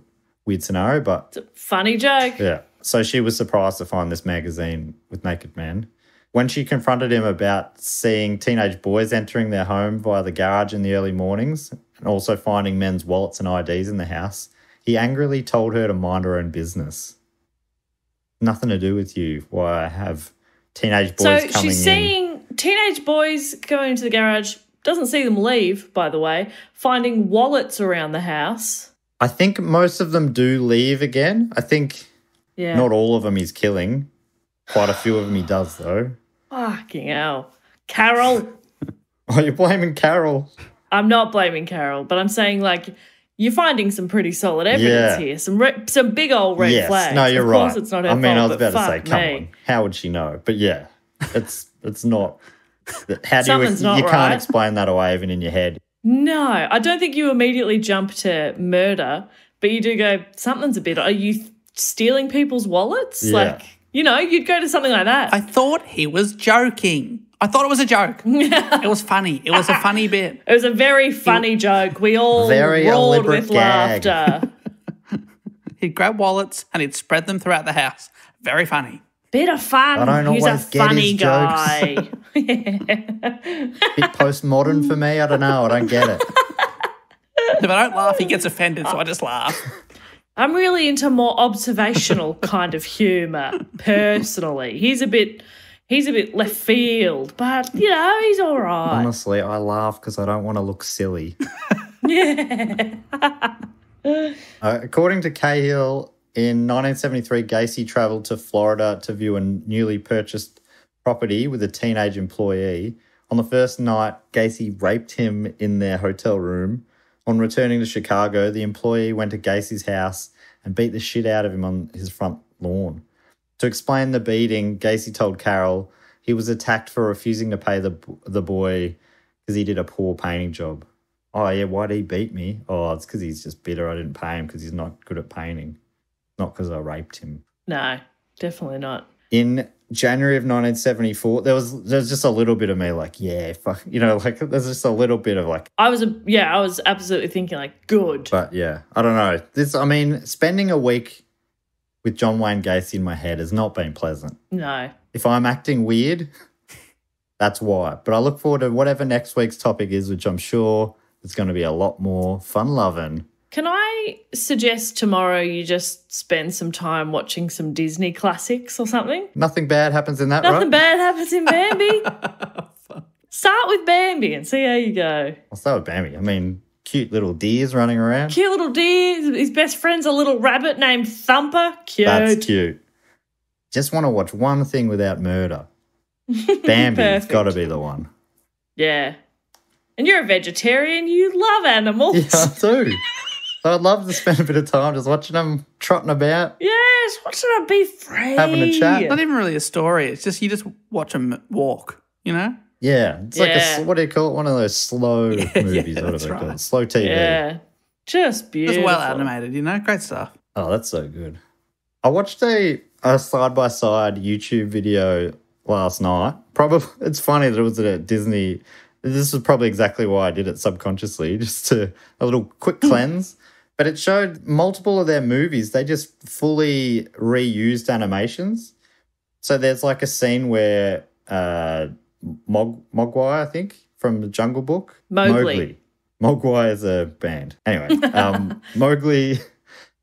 weird scenario, but... It's a funny joke. Yeah. So she was surprised to find this magazine with naked men. When she confronted him about seeing teenage boys entering their home via the garage in the early mornings and also finding men's wallets and I Ds in the house, he angrily told her to mind her own business. Nothing to do with you. Why I have teenage boys coming in. So she's seeing teenage boys going into the garage, doesn't see them leave, by the way, finding wallets around the house. I think most of them do leave again. I think... Yeah. Not all of them he's killing. Quite a few of them he does, though. Fucking hell. Carol. Oh, you're blaming Carol. I'm not blaming Carol, but I'm saying, like, you're finding some pretty solid evidence yeah. here, some re some big old red yes. flags. No, you're of right. Of course it's not her I mean, fault, I was about to say, come me. on, how would she know? But, yeah, it's it's not. How do Something's you, not you right. can't explain that away even in your head. No, I don't think you immediately jump to murder, but you do go, something's a bit, are you... stealing people's wallets? Yeah. Like, you know, you'd go to something like that. I thought he was joking. I thought it was a joke. It was funny. It was a funny bit. It was a very funny it, joke. We all very roared with gag. laughter. He'd grab wallets and he'd spread them throughout the house. Very funny. Bit of fun. I don't He's always a get funny his guy. Jokes. Bit postmodern for me. I don't know. I don't get it. If I don't laugh, he gets offended, so I just laugh. I'm really into more observational kind of humour, personally. He's a bit he's a bit left field, but, you know, he's all right. Honestly, I laugh because I don't want to look silly. Yeah. uh, according to Cahill, in nineteen seventy-three, Gacy travelled to Florida to view a newly purchased property with a teenage employee. On the first night, Gacy raped him in their hotel room. On returning to Chicago, the employee went to Gacy's house and beat the shit out of him on his front lawn. To explain the beating, Gacy told Carol he was attacked for refusing to pay the the boy because he did a poor painting job. Oh, yeah, why'd he beat me? Oh, it's because he's just bitter I didn't pay him because he's not good at painting, not because I raped him. No, definitely not. In January of nineteen seventy-four, there was there's just a little bit of me like, yeah, fuck, you know, like there's just a little bit of like, I was a, yeah, I was absolutely thinking like, good, but yeah, I don't know. This, I mean, spending a week with John Wayne Gacy in my head has not been pleasant. No, if I'm acting weird, that's why. But I look forward to whatever next week's topic is, which I'm sure it's going to be a lot more fun loving. Can I suggest tomorrow you just spend some time watching some Disney classics or something? Nothing bad happens in that, Nothing right? Nothing bad happens in Bambi. Start with Bambi and see how you go. I'll start with Bambi. I mean, cute little deers running around. Cute little deers. His best friend's a little rabbit named Thumper. Cute. That's cute. Just want to watch one thing without murder. Bambi's got to be the one. Yeah. And you're a vegetarian. You love animals. Yeah, I do. So I'd love to spend a bit of time just watching them trotting about. Yes, watching them be free. Having a chat. It's not even really a story. It's just you just watch them walk, you know? Yeah. It's yeah. like a, what do you call it? One of those slow yeah, movies. Yeah, that's right. Slow T V. Yeah. Just beautiful. Just well animated, you know? Great stuff. Oh, that's so good. I watched a side-by-side YouTube video last night. Probably, it's funny that it was at a Disney. This is probably exactly why I did it subconsciously, just to a little quick cleanse. But it showed multiple of their movies. They just fully reused animations. So there's like a scene where uh, Mog Mogwai, I think, from the Jungle Book. Mowgli. Mowgli. Mogwai is a band. Anyway, um, Mowgli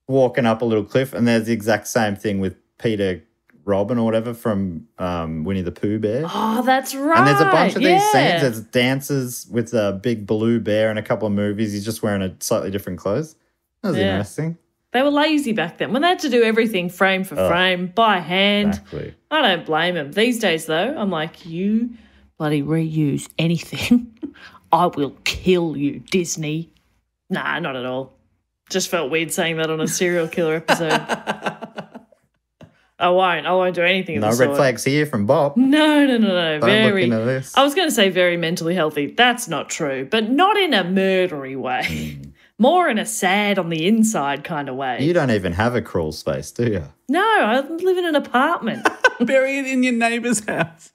walking up a little cliff, and there's the exact same thing with Peter Robin or whatever from um, Winnie the Pooh Bear. Oh, that's right. And there's a bunch of yeah. these scenes. There's dances with a big blue bear in a couple of movies. He's just wearing a slightly different clothes. That was yeah. interesting. They were lazy back then when they had to do everything frame for oh, frame, by hand. Exactly. I don't blame them. These days, though, I'm like, you bloody reuse anything. I will kill you, Disney. Nah, not at all. Just felt weird saying that on a serial killer episode. I won't. I won't do anything. No red sort. flags here from Bob. No, no, no, no. Don't very. Look into this. I was going to say very mentally healthy. That's not true, but not in a murdery way. More in a sad on the inside kind of way. You don't even have a crawl space, do you? No, I live in an apartment. Bury it in your neighbour's house.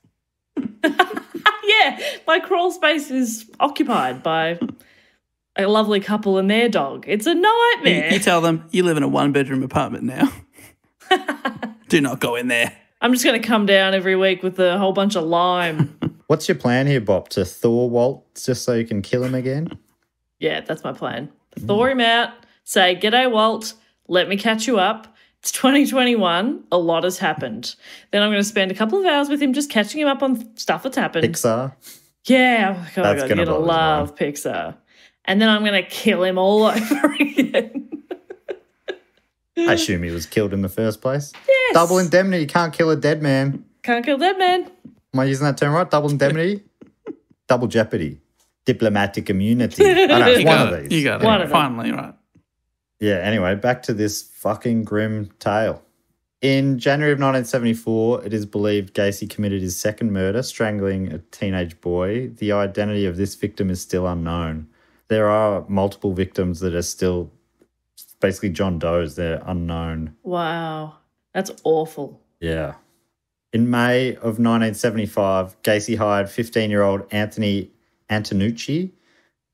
Yeah, my crawl space is occupied by a lovely couple and their dog. It's a nightmare. You, you tell them you live in a one-bedroom apartment now. Do not go in there. I'm just going to come down every week with a whole bunch of lime. What's your plan here, Bob? To thaw Walt just so you can kill him again? Yeah, that's my plan. Mm. Thaw him out, say, g'day, Walt, let me catch you up. It's twenty twenty-one, a lot has happened. Then I'm going to spend a couple of hours with him just catching him up on stuff that's happened. Pixar. Yeah. Oh, God, that's you're going to love Pixar. And then I'm going to kill him all over again. I assume he was killed in the first place. Yes. Double indemnity. You can't kill a dead man. Can't kill a dead man. Am I using that term right? Double indemnity? Double jeopardy. Diplomatic immunity. I don't know, it's one of these. You got it. One of them. Finally, right. Yeah, anyway, back to this fucking grim tale. In January of nineteen seventy-four, it is believed Gacy committed his second murder, strangling a teenage boy. The identity of this victim is still unknown. There are multiple victims that are still basically John Doe's. They're unknown. Wow. That's awful. Yeah. In May of nineteen seventy-five, Gacy hired fifteen-year-old Anthony Antonucci.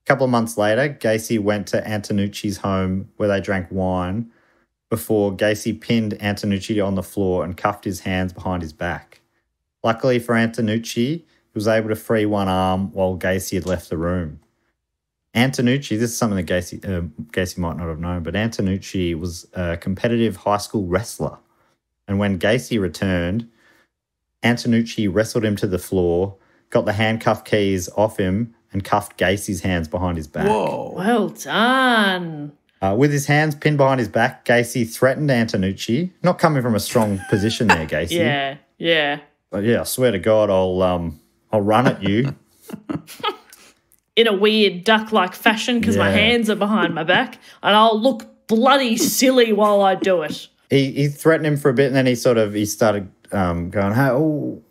A couple of months later, Gacy went to Antonucci's home where they drank wine before Gacy pinned Antonucci on the floor and cuffed his hands behind his back. Luckily for Antonucci, he was able to free one arm while Gacy had left the room. Antonucci, this is something that Gacy, uh, Gacy might not have known, but Antonucci was a competitive high school wrestler. And when Gacy returned, Antonucci wrestled him to the floor, got the handcuff keys off him, and cuffed Gacy's hands behind his back. Whoa. Well done. Uh, with his hands pinned behind his back, Gacy threatened Antonucci. Not coming from a strong position there, Gacy. Yeah, yeah. But yeah, I swear to God, I'll um, I'll run at you. In a weird duck-like fashion because yeah. my hands are behind my back, and I'll look bloody silly while I do it. He, he threatened him for a bit, and then he sort of he started um, going, hey, oh,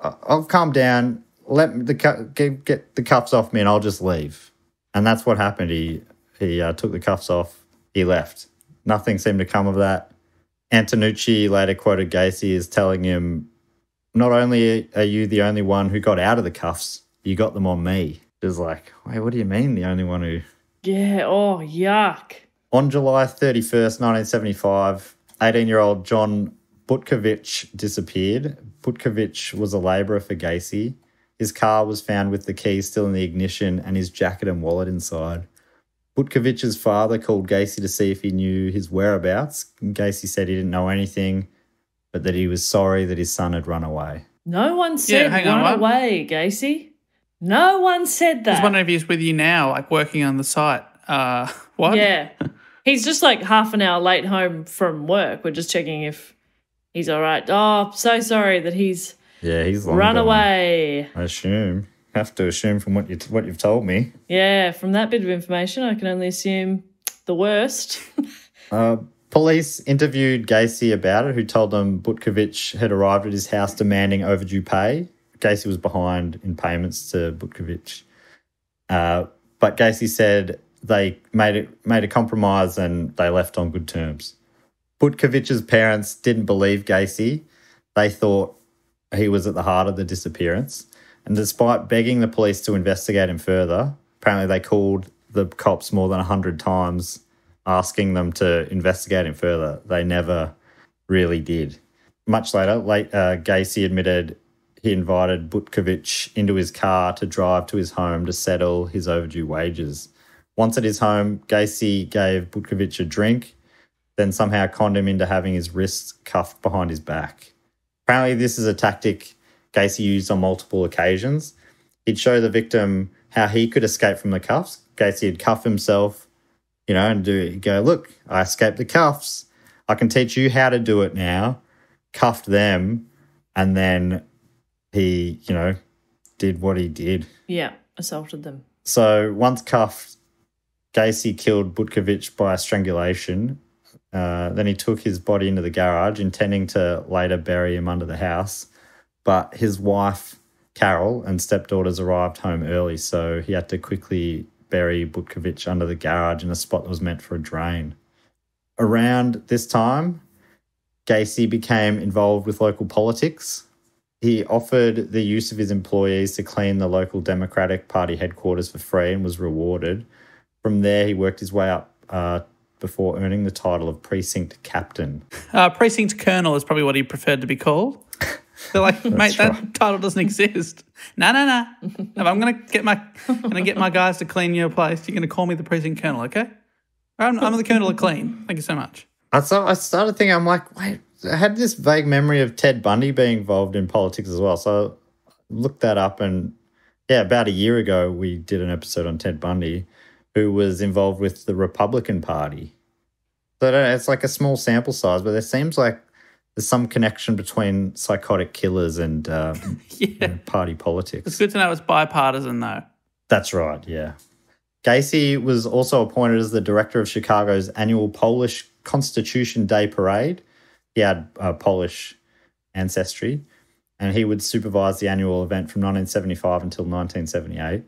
I'll calm down. Let the get, get the cuffs off me and I'll just leave. And that's what happened. He he uh, took the cuffs off. He left. Nothing seemed to come of that. Antonucci later quoted Gacy as telling him, not only are you the only one who got out of the cuffs, you got them on me. It was like, wait, what do you mean the only one who? Yeah, oh, yuck. On July thirty-first, nineteen seventy-five, eighteen-year-old John Butkovich disappeared. Butkovich was a labourer for Gacy. His car was found with the keys still in the ignition and his jacket and wallet inside. Butkovich's father called Gacy to see if he knew his whereabouts. Gacy said he didn't know anything, but that he was sorry that his son had run away. No one said yeah, run on, away, Gacy. No one said that. I was wondering if he's with you now, like working on the site. Uh, what? Yeah. He's just like half an hour late home from work. We're just checking if he's all right. Oh, so sorry that he's... Yeah, he's long run gone. away. I assume. Have to assume from what you t what you've told me. Yeah, from that bit of information, I can only assume the worst. uh, police interviewed Gacy about it, who told them Butkovich had arrived at his house demanding overdue pay. Gacy was behind in payments to Butkovich, uh, but Gacy said they made it made a compromise and they left on good terms. Butkovich's parents didn't believe Gacy. They thought he was at the heart of the disappearance. And despite begging the police to investigate him further, apparently they called the cops more than one hundred times asking them to investigate him further. They never really did. Much later, late, uh, Gacy admitted he invited Butkovich into his car to drive to his home to settle his overdue wages. Once at his home, Gacy gave Butkovich a drink, then somehow conned him into having his wrists cuffed behind his back. Apparently, this is a tactic Gacy used on multiple occasions. He'd show the victim how he could escape from the cuffs. Gacy would cuff himself, you know, and do go, look, I escaped the cuffs. I can teach you how to do it now. Cuffed them, and then he, you know, did what he did. Yeah, assaulted them. So once cuffed, Gacy killed Butkovich by strangulation. Uh, then he took his body into the garage, intending to later bury him under the house. But his wife, Carol, and stepdaughters arrived home early, so he had to quickly bury Butkovich under the garage in a spot that was meant for a drain. Around this time, Gacy became involved with local politics. He offered the use of his employees to clean the local Democratic Party headquarters for free and was rewarded. From there, he worked his way up uh, before earning the title of precinct captain. Uh, precinct colonel is probably what he preferred to be called. They're like, mate, right. That title doesn't exist. No, no, no. If I'm gonna get my, gonna get my guys to clean your place, you're gonna call me the precinct colonel, okay? I'm, I'm the colonel of clean. Thank you so much. I saw, I started thinking, I'm like, wait, I had this vague memory of Ted Bundy being involved in politics as well. So I looked that up, and yeah, about a year ago we did an episode on Ted Bundy, who was involved with the Republican Party. So I don't know, it's like a small sample size, but there seems like there's some connection between psychotic killers and uh, yeah. you know, party politics. It's good to know it's bipartisan, though. That's right, yeah. Gacy was also appointed as the director of Chicago's annual Polish Constitution Day Parade. He had uh, Polish ancestry, and he would supervise the annual event from nineteen seventy-five until nineteen seventy-eight.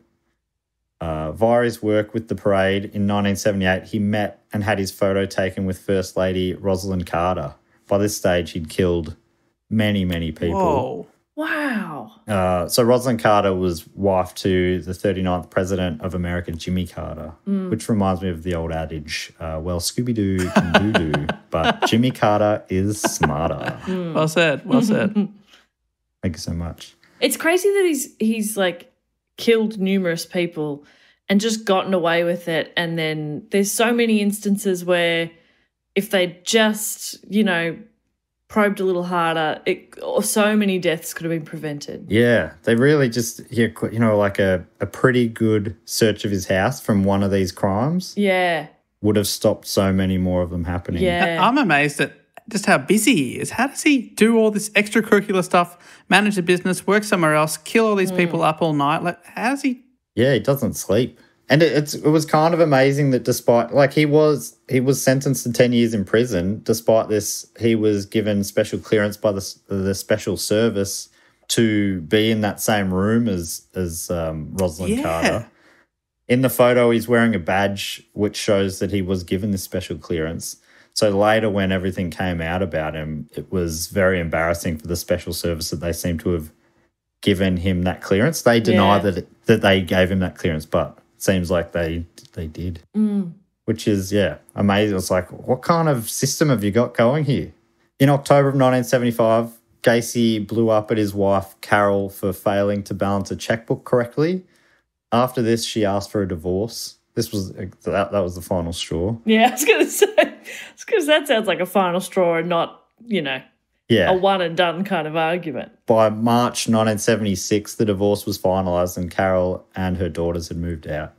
Uh, via his work with the parade in nineteen seventy-eight, he met and had his photo taken with First Lady Rosalynn Carter. By this stage, he'd killed many, many people. Whoa. Wow. Uh, so Rosalynn Carter was wife to the thirty-ninth president of America, Jimmy Carter, mm. which reminds me of the old adage, uh, well, Scooby-Doo can doo-doo, but Jimmy Carter is smarter. Mm. Well said, well said. Thank you so much. It's crazy that he's he's like killed numerous people and just gotten away with it, and then there's so many instances where if they just, you know, probed a little harder, it, so many deaths could have been prevented. Yeah, they really just, you know, like a, a pretty good search of his house from one of these crimes. Yeah. Would have stopped so many more of them happening. Yeah. I'm amazed at just how busy he is. How does he do all this extracurricular stuff, manage a business, work somewhere else, kill all these mm. people up all night? Like, how does he? Yeah, he doesn't sleep. And it, it's, it was kind of amazing that despite, like, he was he was sentenced to ten years in prison. Despite this, he was given special clearance by the the special service to be in that same room as, as um, Rosalynn yeah. Carter. In the photo, he's wearing a badge which shows that he was given this special clearance. So later when everything came out about him, it was very embarrassing for the special service that they seem to have given him that clearance. They deny yeah. that, it, that they gave him that clearance, but seems like they they did, mm. which is, yeah, amazing. It's like, what kind of system have you got going here? In October of nineteen seventy-five, Gacy blew up at his wife, Carol, for failing to balance a checkbook correctly. After this, she asked for a divorce. This was that, that was the final straw. Yeah, I was going to say, because that sounds like a final straw and not, you know, yeah. a one-and-done kind of argument. By March nineteen seventy-six, the divorce was finalised and Carol and her daughters had moved out.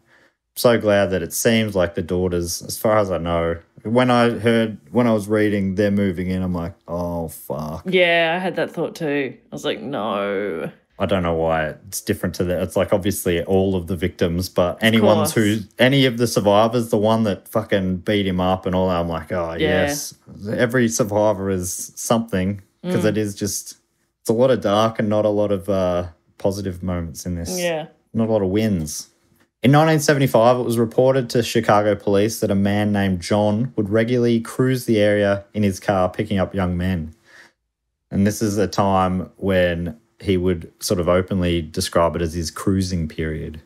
I'm so glad that it seems like the daughters, as far as I know, when I heard, when I was reading they're moving in, I'm like, oh, fuck. Yeah, I had that thought too. I was like, no. I don't know why it's different to that. It's like obviously all of the victims, but anyone's who, any of the survivors, the one that fucking beat him up and all that, I'm like, oh, yeah. yes. Every survivor is something because mm. it is just, it's a lot of dark and not a lot of uh, positive moments in this. Yeah. Not a lot of wins. In nineteen seventy-five, it was reported to Chicago police that a man named John would regularly cruise the area in his car picking up young men. And this is a time when he would sort of openly describe it as his cruising period.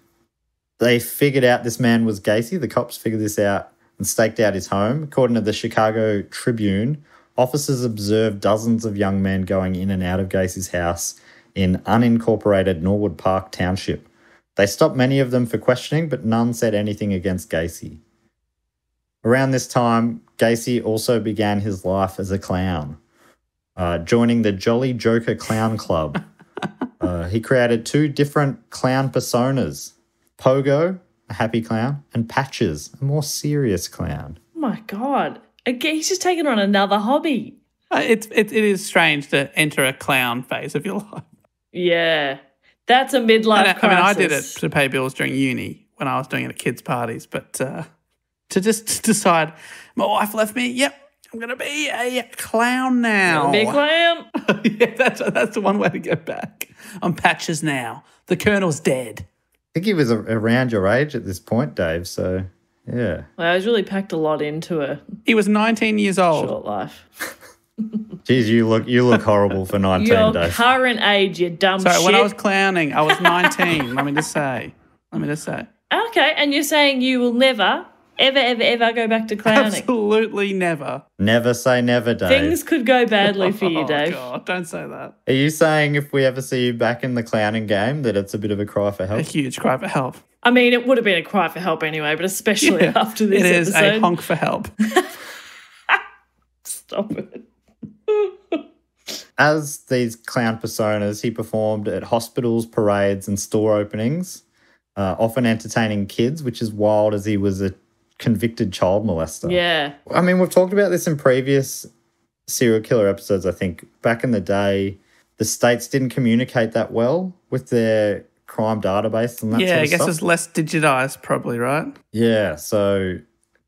They figured out this man was Gacy. The cops figured this out and staked out his home. According to the Chicago Tribune, officers observed dozens of young men going in and out of Gacy's house in unincorporated Norwood Park Township. They stopped many of them for questioning, but none said anything against Gacy. Around this time, Gacy also began his life as a clown. uh, joining the Jolly Joker Clown Club. Uh, he created two different clown personas, Pogo, a happy clown, and Patches, a more serious clown. Oh my God. He's just taken on another hobby. Uh, it's, it, it is strange to enter a clown phase of your life. Yeah. That's a midlife I, crisis. I mean, I did it to pay bills during uni when I was doing it at kids' parties, but uh, to just decide, my wife left me, yep, I'm going to be a clown now. Big clown. Yeah, that's, that's the one way to go back. I'm Patches now. The Colonel's dead. I think he was a, around your age at this point, Dave, so... Yeah. Well, I was really packed a lot into it. He was nineteen years old. Short life. Jeez, you look you look horrible for nineteen, Your Dave. Current age, you dumb Sorry, shit. Sorry, when I was clowning, I was nineteen, let me just say. Let me just say. Okay, and you're saying you will never, ever, ever, ever go back to clowning? Absolutely never. Never say never, Dave. Things could go badly for you, Dave. Oh, God, don't say that. Are you saying if we ever see you back in the clowning game that it's a bit of a cry for help? A huge cry for help. I mean, it would have been a cry for help anyway, but especially yeah, after this episode. It is episode. A honk for help. Stop it. As these clown personas, he performed at hospitals, parades and store openings, uh, often entertaining kids, which is wild as he was a convicted child molester. Yeah. I mean, we've talked about this in previous serial killer episodes, I think. Back in the day, the states didn't communicate that well with their... crime database and that yeah, sort of I guess stuff. It's less digitized probably, right? Yeah, so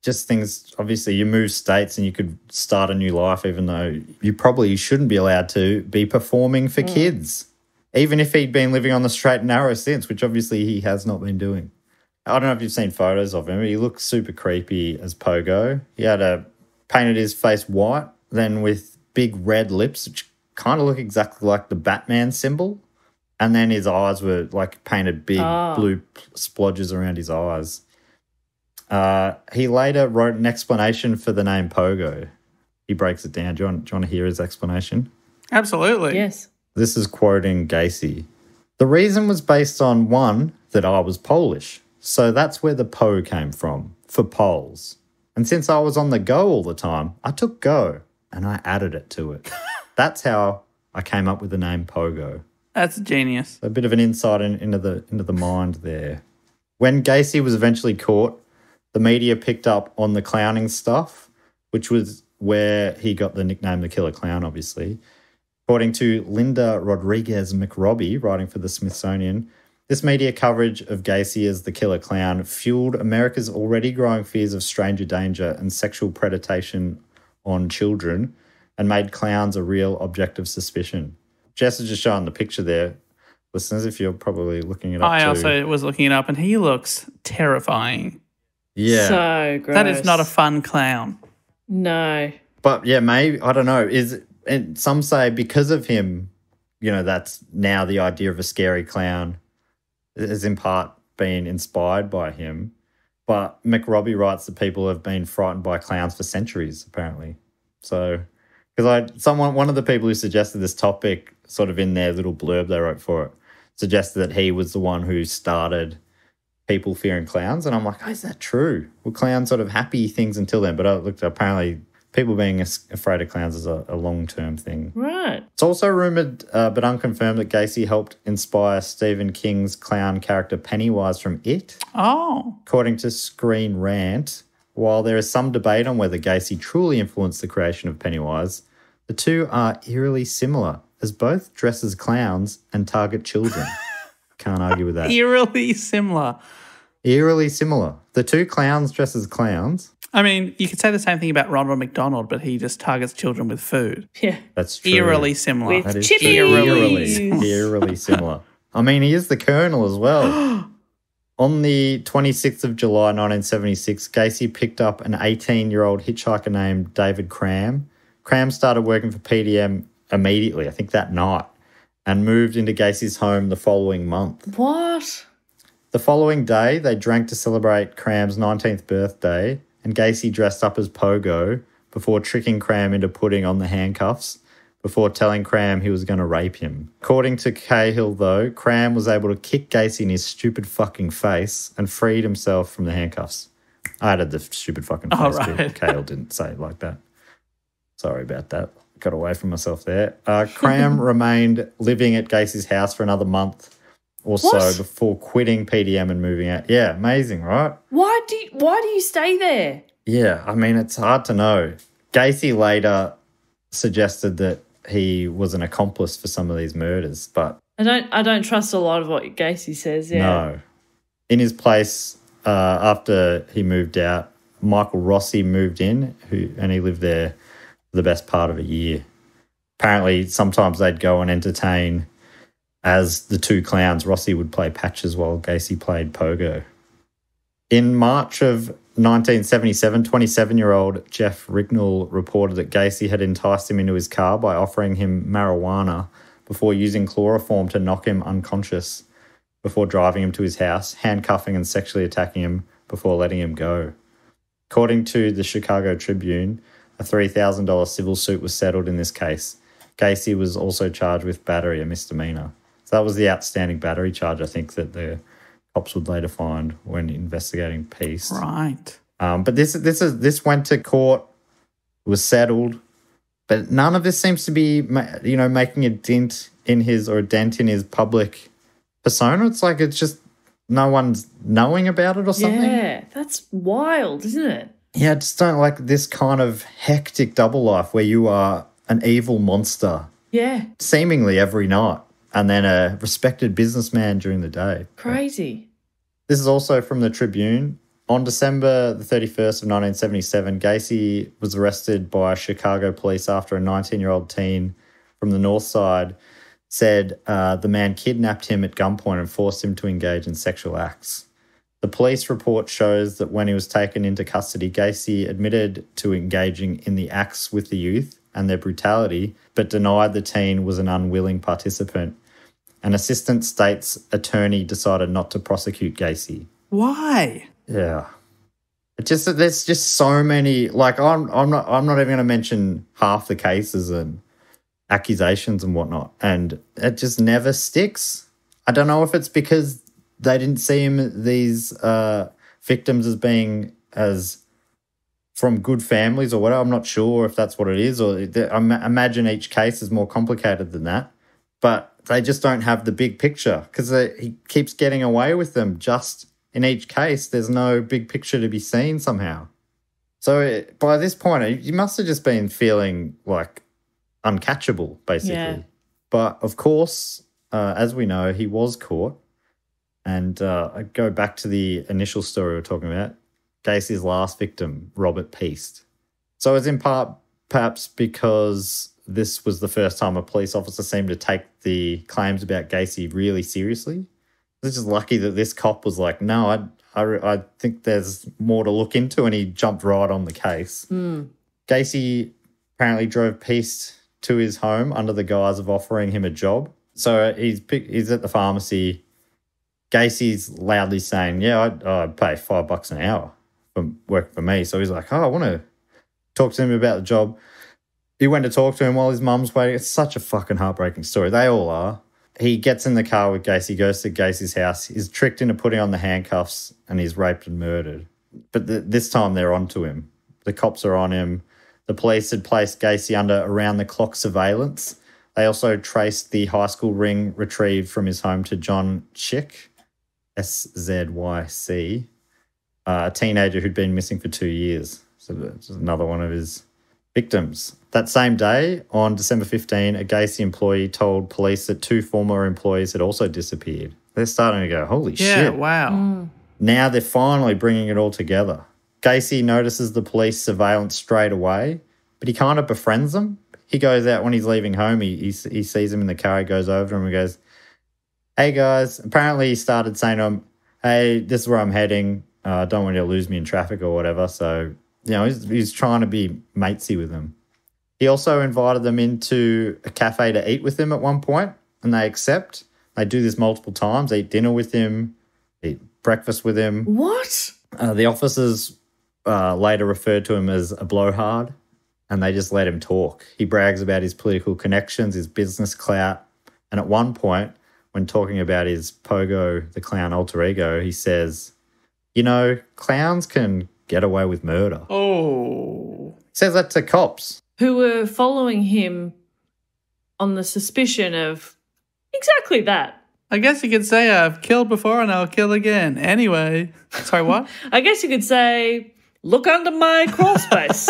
just things, obviously you move states and you could start a new life even though you probably shouldn't be allowed to be performing for mm. kids, even if he'd been living on the straight and narrow since, which obviously he has not been doing. I don't know if you've seen photos of him, but he looked super creepy as Pogo. He had a, painted his face white, then with big red lips, which kind of look exactly like the Batman symbol. And then his eyes were, like, painted big oh. blue splodges around his eyes. Uh, he later wrote an explanation for the name Pogo. He breaks it down. Do you want, do you want to hear his explanation? Absolutely. Yes. This is quoting Gacy. The reason was based on, one, that I was Polish. So that's where the Po came from, for Poles. And since I was on the go all the time, I took go and I added it to it. That's how I came up with the name Pogo. That's genius. A bit of an insight in, into the into the mind there. When Gacy was eventually caught, the media picked up on the clowning stuff, which was where he got the nickname the Killer Clown, obviously. According to Linda Rodriguez McRobbie, writing for the Smithsonian, this media coverage of Gacy as the Killer Clown fueled America's already growing fears of stranger danger and sexual predation on children and made clowns a real object of suspicion. Jess is just showing the picture there, listeners, if you're probably looking it up I too. also was looking it up, and he looks terrifying. Yeah. So gross. That is not a fun clown. No. But, yeah, maybe, I don't know. Is and some say because of him, you know, that's now the idea of a scary clown is in part being inspired by him. But McRobbie writes that people have been frightened by clowns for centuries, apparently. So... Because I, someone, one of the people who suggested this topic, sort of in their little blurb they wrote for it, suggested that he was the one who started people fearing clowns. And I'm like, oh, is that true? Were clowns sort of happy things until then? But I looked, apparently people being afraid of clowns is a, a long-term thing. Right. It's also rumoured uh, but unconfirmed that Gacy helped inspire Stephen King's clown character Pennywise from It. Oh. According to Screen Rant... While there is some debate on whether Gacy truly influenced the creation of Pennywise, the two are eerily similar, as both dress as clowns and target children. Can't argue with that. Eerily similar. Eerily similar. The two clowns dress as clowns. I mean, you could say the same thing about Ronald McDonald, but he just targets children with food. Yeah. That's true. Eerily similar. With that is chippies. Eerily, eerily similar. I mean, he is the Colonel as well. On the twenty-sixth of July nineteen seventy-six, Gacy picked up an eighteen-year-old hitchhiker named David Cram. Cram started working for P D M immediately, I think that night, and moved into Gacy's home the following month. What? The following day, they drank to celebrate Cram's nineteenth birthday, and Gacy dressed up as Pogo before tricking Cram into putting on the handcuffs before telling Cram he was going to rape him. According to Cahill, though, Cram was able to kick Gacy in his stupid fucking face and freed himself from the handcuffs. I added the stupid fucking face, oh, right. Cahill didn't say it like that. Sorry about that. got away from myself there. Uh, Cram remained living at Gacy's house for another month or so what? before quitting P D M and moving out. Yeah, amazing, right? Why do you, why do you stay there? Yeah, I mean, it's hard to know. Gacy later suggested that he was an accomplice for some of these murders, but I don't I don't trust a lot of what Gacy says, yeah. No. In his place, uh, after he moved out, Michael Rossi moved in, who and he lived there the best part of a year. Apparently, sometimes they'd go and entertain as the two clowns. Rossi would play Patches while Gacy played Pogo. In March of nineteen seventy-seven, twenty-seven-year-old Jeff Rignall reported that Gacy had enticed him into his car by offering him marijuana before using chloroform to knock him unconscious, before driving him to his house, handcuffing and sexually attacking him before letting him go. According to the Chicago Tribune, a three thousand dollar civil suit was settled in this case. Gacy was also charged with battery, a misdemeanor. So that was the outstanding battery charge, I think, that the cops would later find when investigating Piest. Right. Um, but this this is this went to court, was settled, but none of this seems to be, you know, making a dent in his or a dent in his public persona. It's like it's just no one's knowing about it or something. Yeah, that's wild, isn't it? Yeah, I just don't like this kind of hectic double life where you are an evil monster. Yeah. Seemingly every night, and then a respected businessman during the day. Crazy. This is also from the Tribune. On December the thirty-first of nineteen seventy-seven, Gacy was arrested by Chicago police after a nineteen-year-old teen from the North Side said uh, the man kidnapped him at gunpoint and forced him to engage in sexual acts. The police report shows that when he was taken into custody, Gacy admitted to engaging in the acts with the youth and their brutality, but denied the teen was an unwilling participant. An assistant state's attorney decided not to prosecute Gacy. Why? Yeah. It's just that there's just so many, like I'm I'm not I'm not even going to mention half the cases and accusations and whatnot, and it just never sticks. I don't know if it's because they didn't see him, these uh, victims, as being as from good families or whatever. I'm not sure if that's what it is, or I imagine each case is more complicated than that. But they just don't have the big picture because he keeps getting away with them. Just in each case, there's no big picture to be seen somehow. So it, by this point, you must have just been feeling like uncatchable, basically. Yeah. But of course, uh, as we know, he was caught. And uh, I go back to the initial story we were talking about, Gacy's last victim, Robert Piest. So it's in part perhaps because this was the first time a police officer seemed to take the claims about Gacy really seriously. It's just lucky that this cop was like, no, I, I, I think there's more to look into, and he jumped right on the case. Mm. Gacy apparently drove Piest to his home under the guise of offering him a job. So he's he's at the pharmacy. Gacy's loudly saying, yeah, I'd, I'd pay five bucks an hour for work for me. So he's like, oh, I want to talk to him about the job. He went to talk to him while his mum's waiting. It's such a fucking heartbreaking story. They all are. He gets in the car with Gacy, goes to Gacy's house, is tricked into putting on the handcuffs, and he's raped and murdered. But th this time they're on to him. The cops are on him. The police had placed Gacy under around-the-clock surveillance. They also traced the high school ring retrieved from his home to John Chick, S Z Y C, uh, a teenager who'd been missing for two years. So that's another one of his victims. That same day, on December fifteenth, a Gacy employee told police that two former employees had also disappeared. They're starting to go, holy yeah, shit. Wow. Mm. Now they're finally bringing it all together. Gacy notices the police surveillance straight away, but he kind of befriends them. He goes out when he's leaving home. He, he, he sees him in the car. He goes over to him and goes, hey, guys. Apparently he started saying to him, hey, this is where I'm heading. I uh, don't want you to lose me in traffic or whatever. So, you know, he's, he's trying to be matesy with them. He also invited them into a cafe to eat with him at one point, and they accept. They do this multiple times. They eat dinner with him, eat breakfast with him. What? Uh, the officers uh, later referred to him as a blowhard, and they just let him talk. He brags about his political connections, his business clout, and at one point, when talking about his Pogo, the clown alter ego, he says, you know, clowns can get away with murder. Oh. He says that to cops. who were following him on the suspicion of exactly that. I guess you could say I've killed before and I'll kill again. Anyway. Sorry, what? I guess you could say, look under my crawl space.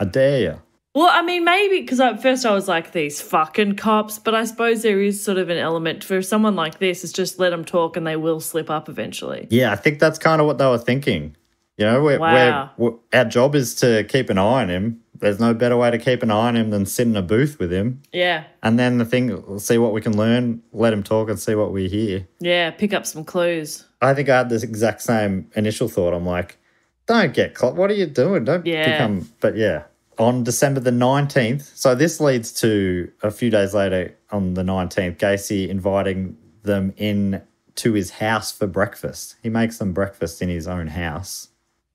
I dare you. Well, I mean, maybe, because at first I was like, these fucking cops, but I suppose there is sort of an element for someone like this is just let them talk and they will slip up eventually. Yeah, I think that's kind of what they were thinking. You know, we're, wow. we're, we're, our job is to keep an eye on him. There's no better way to keep an eye on him than sit in a booth with him. Yeah. And then the thing, we'll see what we can learn, let him talk and see what we hear. Yeah, pick up some clues. I think I had this exact same initial thought. I'm like, don't get caught. What are you doing? Don't yeah. become, but yeah. On December the nineteenth, so this leads to a few days later on the nineteenth, Gacy inviting them in to his house for breakfast. He makes them breakfast in his own house,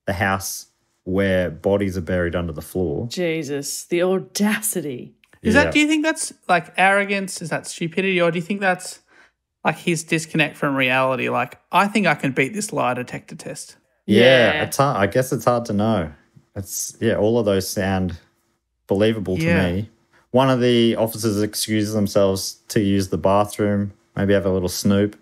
the house where bodies are buried under the floor. Jesus, the audacity. Is yeah. that? Do you think that's like arrogance? Is that stupidity? Or do you think that's like his disconnect from reality? Like, I think I can beat this lie detector test. Yeah, yeah. It's hard, I guess it's hard to know. It's, yeah, all of those sound believable to yeah. me. One of the officers excuses themselves to use the bathroom, maybe have a little snoop.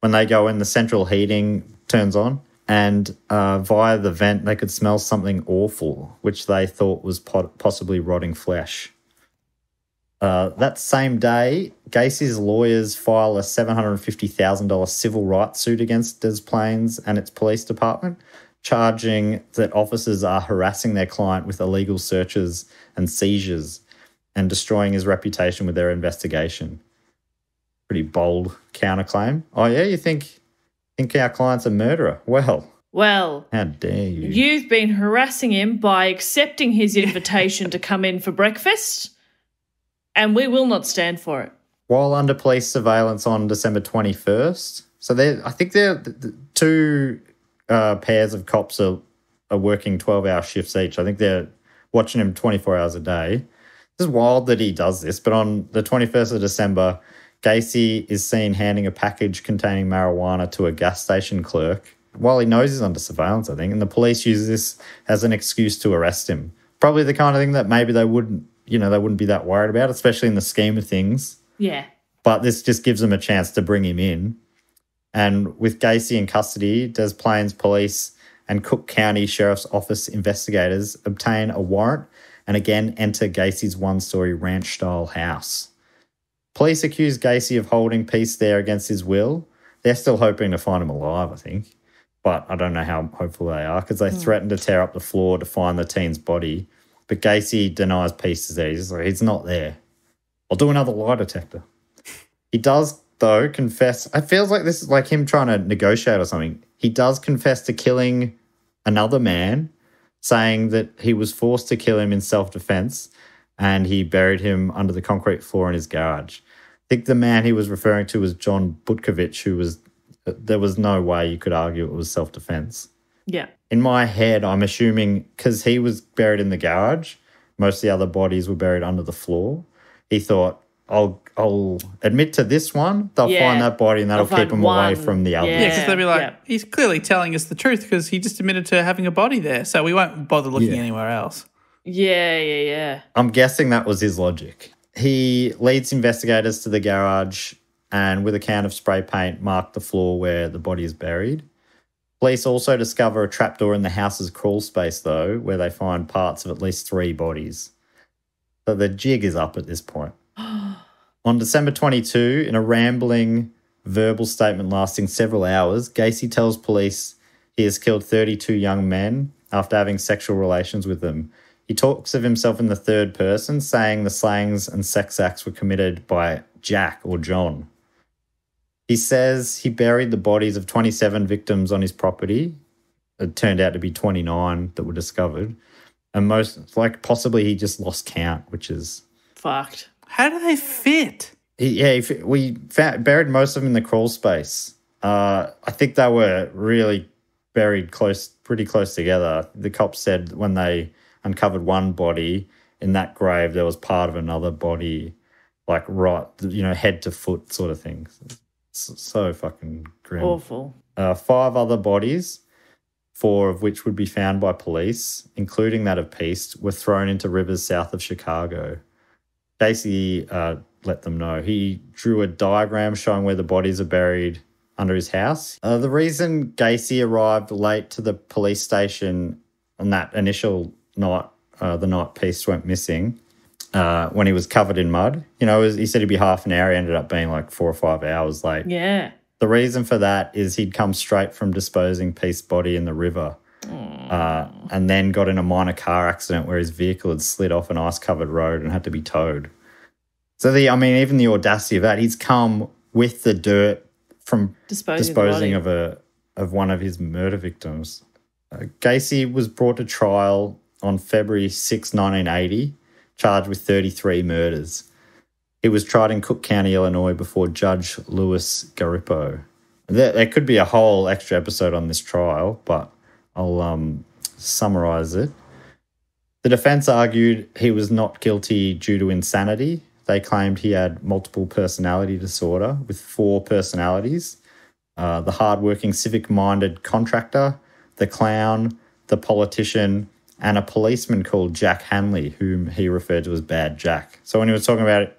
When they go in, the central heating turns on, and uh, via the vent they could smell something awful, which they thought was pot possibly rotting flesh. Uh, that same day, Gacy's lawyers file a seven hundred fifty thousand dollar civil rights suit against Des Plaines and its police department, charging that officers are harassing their client with illegal searches and seizures and destroying his reputation with their investigation. Pretty bold counterclaim. Oh, yeah, you think think our client's a murderer? Well, well, how dare you? You've been harassing him by accepting his invitation to come in for breakfast, and we will not stand for it. While under police surveillance on December twenty-first, so I think they're the two... Uh, pairs of cops are, are working twelve-hour shifts each. I think they're watching him twenty-four hours a day. It's wild that he does this, but on the twenty-first of December, Gacy is seen handing a package containing marijuana to a gas station clerk while he knows he's under surveillance, I think, and the police use this as an excuse to arrest him. Probably the kind of thing that maybe they wouldn't, you know, they wouldn't be that worried about, especially in the scheme of things. Yeah. But this just gives them a chance to bring him in. And with Gacy in custody, Des Plaines Police and Cook County Sheriff's Office investigators obtain a warrant and again enter Gacy's one-story ranch-style house. Police accuse Gacy of holding Piest there against his will. They're still hoping to find him alive, I think, but I don't know how hopeful they are because they mm. threaten to tear up the floor to find the teen's body, but Gacy denies Piest is there. He's like, he's not there. I'll do another lie detector. He does... though, confess... It feels like this is like him trying to negotiate or something. He does confess to killing another man, saying that he was forced to kill him in self-defense and he buried him under the concrete floor in his garage. I think the man he was referring to was John Butkovich, who was... There was no way you could argue it was self-defense. Yeah. In my head, I'm assuming because he was buried in the garage, most of the other bodies were buried under the floor, he thought, I'll I'll admit to this one. They'll yeah. find that body and that'll They'll keep them away from the other. Yeah, because yeah, they'll be like, yeah. he's clearly telling us the truth because he just admitted to having a body there, so we won't bother looking yeah. anywhere else. Yeah, yeah, yeah. I'm guessing that was his logic. He leads investigators to the garage and with a can of spray paint mark the floor where the body is buried. Police also discover a trapdoor in the house's crawl space, though, where they find parts of at least three bodies. So the jig is up at this point. On December twenty-second, in a rambling verbal statement lasting several hours, Gacy tells police he has killed thirty-two young men after having sexual relations with them. He talks of himself in the third person, saying the slayings and sex acts were committed by Jack or John. He says he buried the bodies of twenty-seven victims on his property. It turned out to be twenty-nine that were discovered. And most, like, possibly he just lost count, which is... fucked. How do they fit? Yeah, we found, buried most of them in the crawl space. Uh, I think they were really buried close, pretty close together. The cops said when they uncovered one body in that grave, there was part of another body, like right, you know, head to foot sort of thing. It's so fucking grim. Awful. Uh, five other bodies four of which would be found by police, including that of Piest, were thrown into rivers south of Chicago. Gacy uh, let them know. He drew a diagram showing where the bodies are buried under his house. Uh, the reason Gacy arrived late to the police station on that initial night, uh, the night Piest went missing, uh, when he was covered in mud, you know, it was, he said he'd be half an hour, he ended up being like four or five hours late. Yeah. The reason for that is he'd come straight from disposing Piest's body in the river uh, and then got in a minor car accident where his vehicle had slid off an ice-covered road and had to be towed. So, the I mean, even the audacity of that, he's come with the dirt from disposing, disposing of a of one of his murder victims. Uh, Gacy was brought to trial on February sixth, nineteen eighty, charged with thirty-three murders. He was tried in Cook County, Illinois, before Judge Louis Garippo. There, there could be a whole extra episode on this trial, but I'll um, summarise it. The defence argued he was not guilty due to insanity. They claimed he had multiple personality disorder with four personalities, uh, the hardworking civic-minded contractor, the clown, the politician, and a policeman called Jack Hanley, whom he referred to as Bad Jack. So when he was talking about it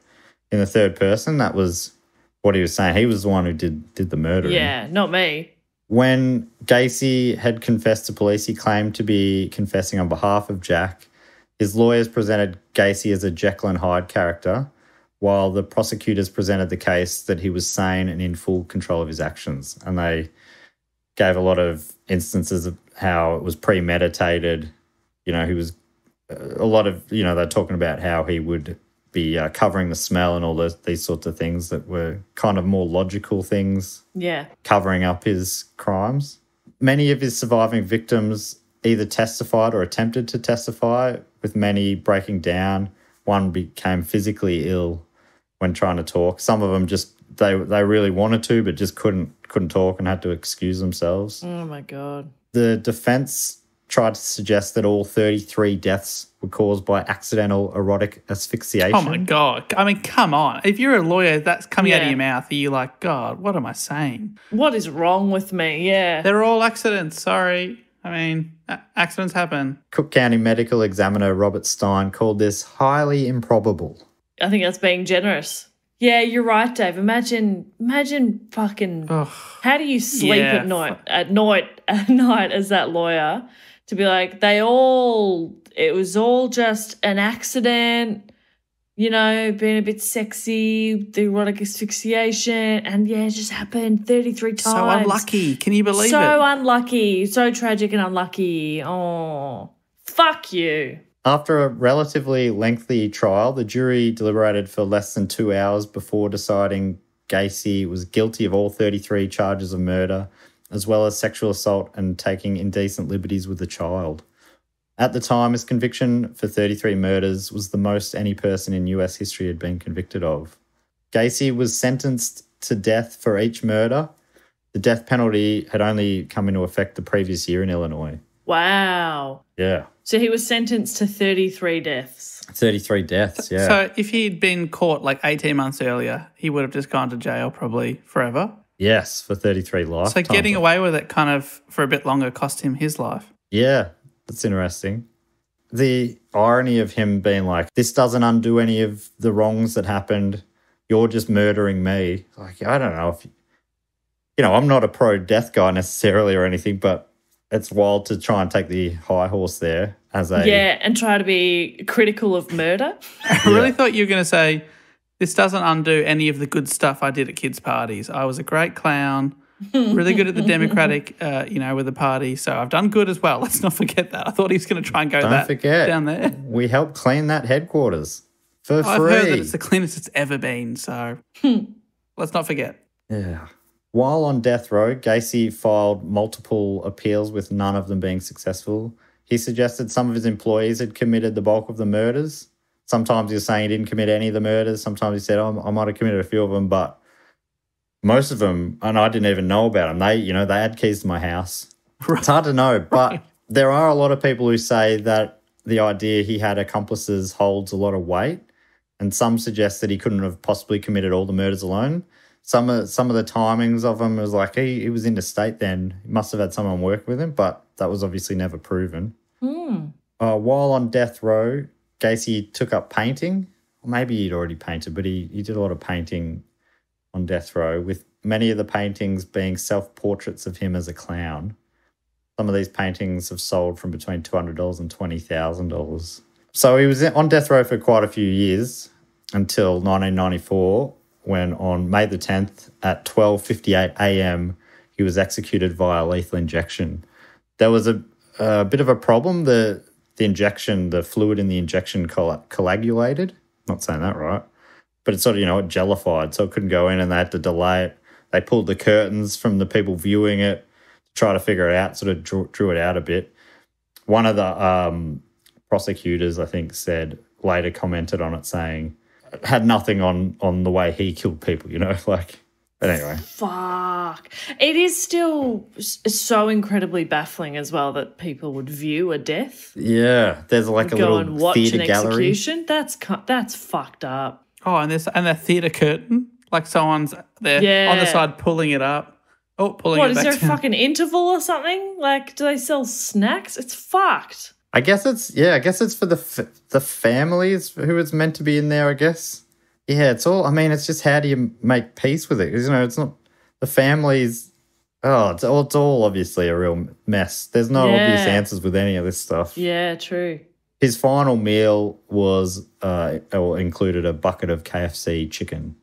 in the third person, that was what he was saying. He was the one who did, did the murdering. Yeah, not me. When Gacy had confessed to police, he claimed to be confessing on behalf of Jack. His lawyers presented Gacy as a Jekyll and Hyde character, while the prosecutors presented the case that he was sane and in full control of his actions. And they gave a lot of instances of how it was premeditated. You know, he was a lot of, you know, they're talking about how he would be uh, covering the smell and all those, these sorts of things that were kind of more logical things. Yeah. Covering up his crimes. Many of his surviving victims either testified or attempted to testify, with many breaking down. One became physically ill when trying to talk. Some of them just, they they really wanted to but just couldn't couldn't talk and had to excuse themselves. Oh, my God. The defence tried to suggest that all thirty-three deaths were caused by accidental erotic asphyxiation. Oh, my God. I mean, come on. If you're a lawyer, that's coming yeah. out of your mouth. Are you like, God, what am I saying? What is wrong with me? Yeah. They're all accidents. Sorry. I mean, accidents happen. Cook County Medical Examiner Robert Stein called this highly improbable. I think that's being generous. Yeah, you're right, Dave. Imagine, imagine fucking, ugh. How do you sleep yeah. at night, at night, at night as that lawyer? To be like, they all, it was all just an accident, you know, being a bit sexy, the erotic asphyxiation, and yeah, it just happened thirty-three times. So unlucky. Can you believe so it? So unlucky. So tragic and unlucky. Oh, fuck you. After a relatively lengthy trial, the jury deliberated for less than two hours before deciding Gacy was guilty of all thirty-three charges of murder, as well as sexual assault and taking indecent liberties with a child. At the time, his conviction for thirty-three murders was the most any person in U S history had been convicted of. Gacy was sentenced to death for each murder. The death penalty had only come into effect the previous year in Illinois. Wow. Yeah. So he was sentenced to thirty-three deaths. thirty-three deaths, yeah. So if he'd been caught like eighteen months earlier, he would have just gone to jail probably forever. Yes, for thirty-three life. So getting away with it kind of for a bit longer cost him his life. Yeah, that's interesting. The irony of him being like, this doesn't undo any of the wrongs that happened. You're just murdering me. Like, I don't know if, you, you know, I'm not a pro-death guy necessarily or anything, but it's wild to try and take the high horse there as a... Yeah, and try to be critical of murder. I really yeah. thought you were going to say... This doesn't undo any of the good stuff I did at kids' parties. I was a great clown, really good at the Democratic, uh, you know, with the party. So I've done good as well. Let's not forget that. I thought he was going to try and go Don't that forget, down there. We helped clean that headquarters for I've free. I've heard that it's the cleanest it's ever been, so let's not forget. Yeah. While on death row, Gacy filed multiple appeals with none of them being successful. He suggested some of his employees had committed the bulk of the murders. Sometimes he was saying he didn't commit any of the murders. Sometimes he said, oh, I might have committed a few of them, but most of them, and I didn't even know about them. They, you know, they had keys to my house. Right. It's hard to know, but right. there are a lot of people who say that the idea he had accomplices holds a lot of weight, and some suggest that he couldn't have possibly committed all the murders alone. Some of some of the timings of him was like he, he was interstate then. He must have had someone work with him, but that was obviously never proven. Mm. Uh, while on death row, Gacy took up painting. Maybe he'd already painted, but he, he did a lot of painting on death row, with many of the paintings being self-portraits of him as a clown. Some of these paintings have sold from between two hundred dollars and twenty thousand dollars. So he was on death row for quite a few years until nineteen ninety-four, when on May the tenth at twelve fifty-eight a m he was executed via lethal injection. There was a, a bit of a problem. The, the injection, the fluid in the injection coll- coagulated. Not saying that right. But it sort of, you know, it jellified, so it couldn't go in, and they had to delay it. They pulled the curtains from the people viewing it to try to figure it out, sort of drew, drew it out a bit. One of the um, prosecutors, I think, said later commented on it saying, it had nothing on, on the way he killed people, you know, like, but anyway. Fuck. It is still so incredibly baffling as well that people would view a death. Yeah, there's like a go little watch theatre an gallery. Execution. That's, that's fucked up. Oh, and there's and the theatre curtain, like someone's there yeah. on the side pulling it up. Oh, pulling what, it back. What, is there down. A fucking interval or something? Like, do they sell snacks? It's fucked. I guess it's, yeah, I guess it's for the f the families who it's meant to be in there, I guess. Yeah, it's all, I mean, it's just how do you make peace with it? You know, it's not, the families, oh, it's all, it's all obviously a real mess. There's no yeah. obvious answers with any of this stuff. Yeah, true. His final meal was uh, included a bucket of K F C chicken,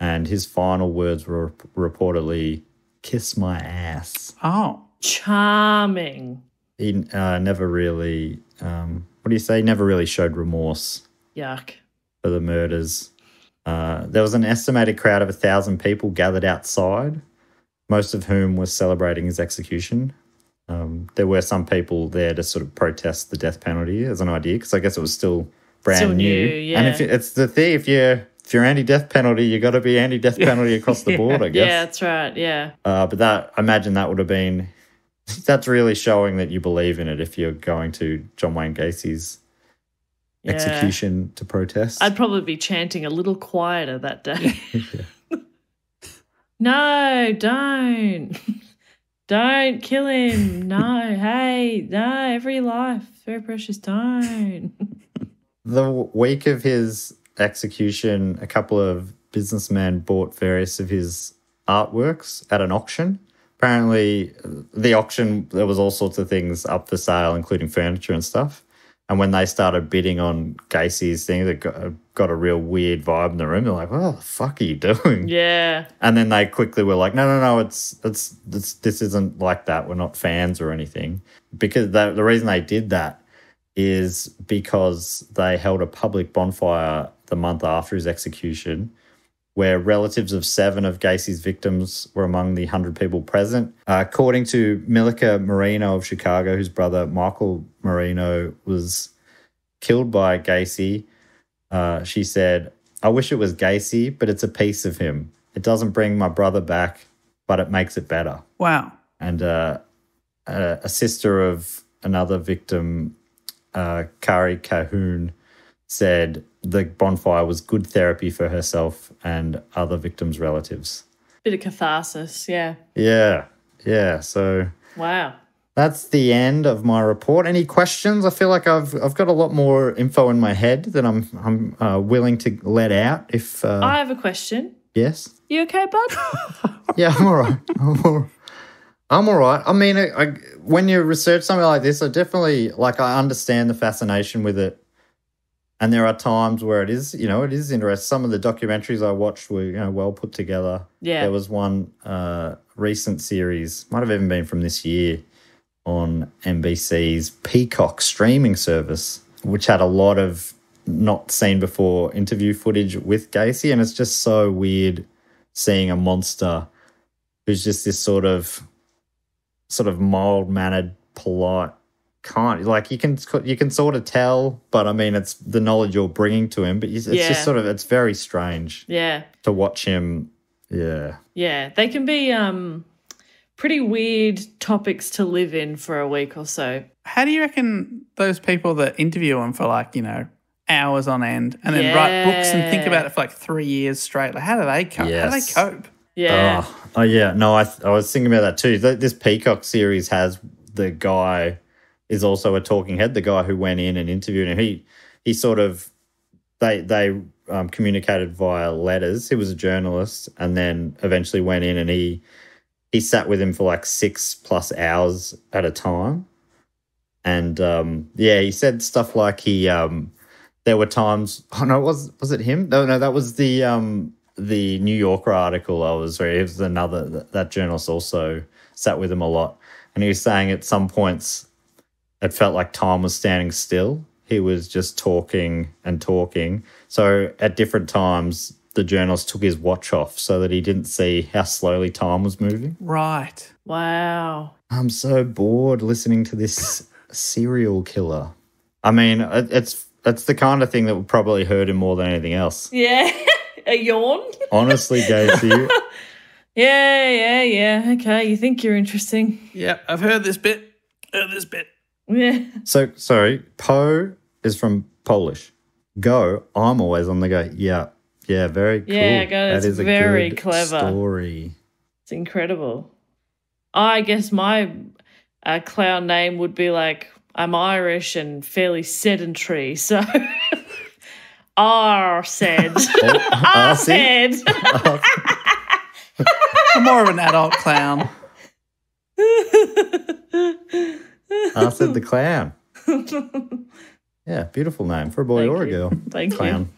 and his final words were reportedly, "Kiss my ass." Oh, charming. He uh, never really, um, what do you say? He never really showed remorse. Yuck. For the murders. Uh, there was an estimated crowd of a thousand people gathered outside, most of whom were celebrating his execution. Um, there were some people there to sort of protest the death penalty as an idea, because I guess it was still brand still new. new yeah. And if you, it's the thing, if you're, if you're anti-death penalty, you got to be anti-death penalty across the board, I guess. Yeah, that's right, yeah. Uh, but that, I imagine that would have been, that's really showing that you believe in it if you're going to John Wayne Gacy's yeah. execution to protest. I'd probably be chanting a little quieter that day. No, don't. Don't kill him. No, hey, no, every life, very precious, don't. The week of his execution, a couple of businessmen bought various of his artworks at an auction. Apparently, the auction, there was all sorts of things up for sale, including furniture and stuff. And when they started bidding on Gacy's thing, it got, got a real weird vibe in the room. They're like, "Oh, the fuck are you doing?" Yeah. And then they quickly were like, "No, no, no, it's it's, it's this isn't like that. We're not fans or anything." Because the, the reason they did that is because they held a public bonfire the month after his execution, where relatives of seven of Gacy's victims were among the one hundred people present. Uh, according to Milica Marino of Chicago, whose brother Michael Marino was killed by Gacy, uh, she said, "I wish it was Gacy, but it's a piece of him. It doesn't bring my brother back, but it makes it better." Wow. And uh, a, a sister of another victim, uh, Kari Cahoon, said the bonfire was good therapy for herself and other victims' relatives. Bit of catharsis, yeah. Yeah, yeah. So wow, that's the end of my report. Any questions? I feel like I've I've got a lot more info in my head than I'm I'm uh, willing to let out. If uh, I have a question, yes. You okay, bud? Yeah, I'm all right. I'm all right. I'm all right. I mean, I, I, when you research something like this, I definitely like I understand the fascination with it. And there are times where it is, you know, it is interesting. Some of the documentaries I watched were, you know, well put together. Yeah. There was one uh, recent series, might have even been from this year, on N B C's Peacock streaming service, which had a lot of not seen before interview footage with Gacy. And it's just so weird seeing a monster who's just this sort of, sort of mild-mannered, polite, can't like you can you can sort of tell, but I mean it's the knowledge you're bringing to him, but it's yeah. just sort of it's very strange yeah to watch him yeah yeah they can be um pretty weird topics to live in for a week or so. How do you reckon those people that interview him for, like, you know, hours on end and then yeah. write books and think about it for like three years straight. Like, how do they cope? Yes. How do they cope? Yeah. Oh, oh yeah. No, I I was thinking about that too. This Peacock series has the guy is also a talking head, the guy who went in and interviewed him. He he sort of they they um, communicated via letters. He was a journalist and then eventually went in and he he sat with him for like six plus hours at a time. And um, yeah, he said stuff like he um, there were times. Oh no, was was it him? No, no, that was the um, the New Yorker article I was reading. It was another that, that journalist also sat with him a lot, and he was saying at some points it felt like time was standing still. He was just talking and talking. So at different times, the journalist took his watch off so that he didn't see how slowly time was moving. Right. Wow. I'm so bored listening to this serial killer. I mean, it's it's the kind of thing that would probably hurt him more than anything else. Yeah. A yawn. Honestly, Gacy. yeah, yeah, yeah. Okay, you think you're interesting. Yeah, I've heard this bit. Heard this bit. Yeah. So, sorry, po is from Polish. Go, I'm always on the go. Yeah, yeah, very cool. Yeah, God, that it's is very a good clever story. It's incredible. I guess my uh, clown name would be like, I'm Irish and fairly sedentary, so... R said. R said. I'm more of an adult clown. R said the clown. Yeah, beautiful name for a boy Thank or a girl. You. Thank clown.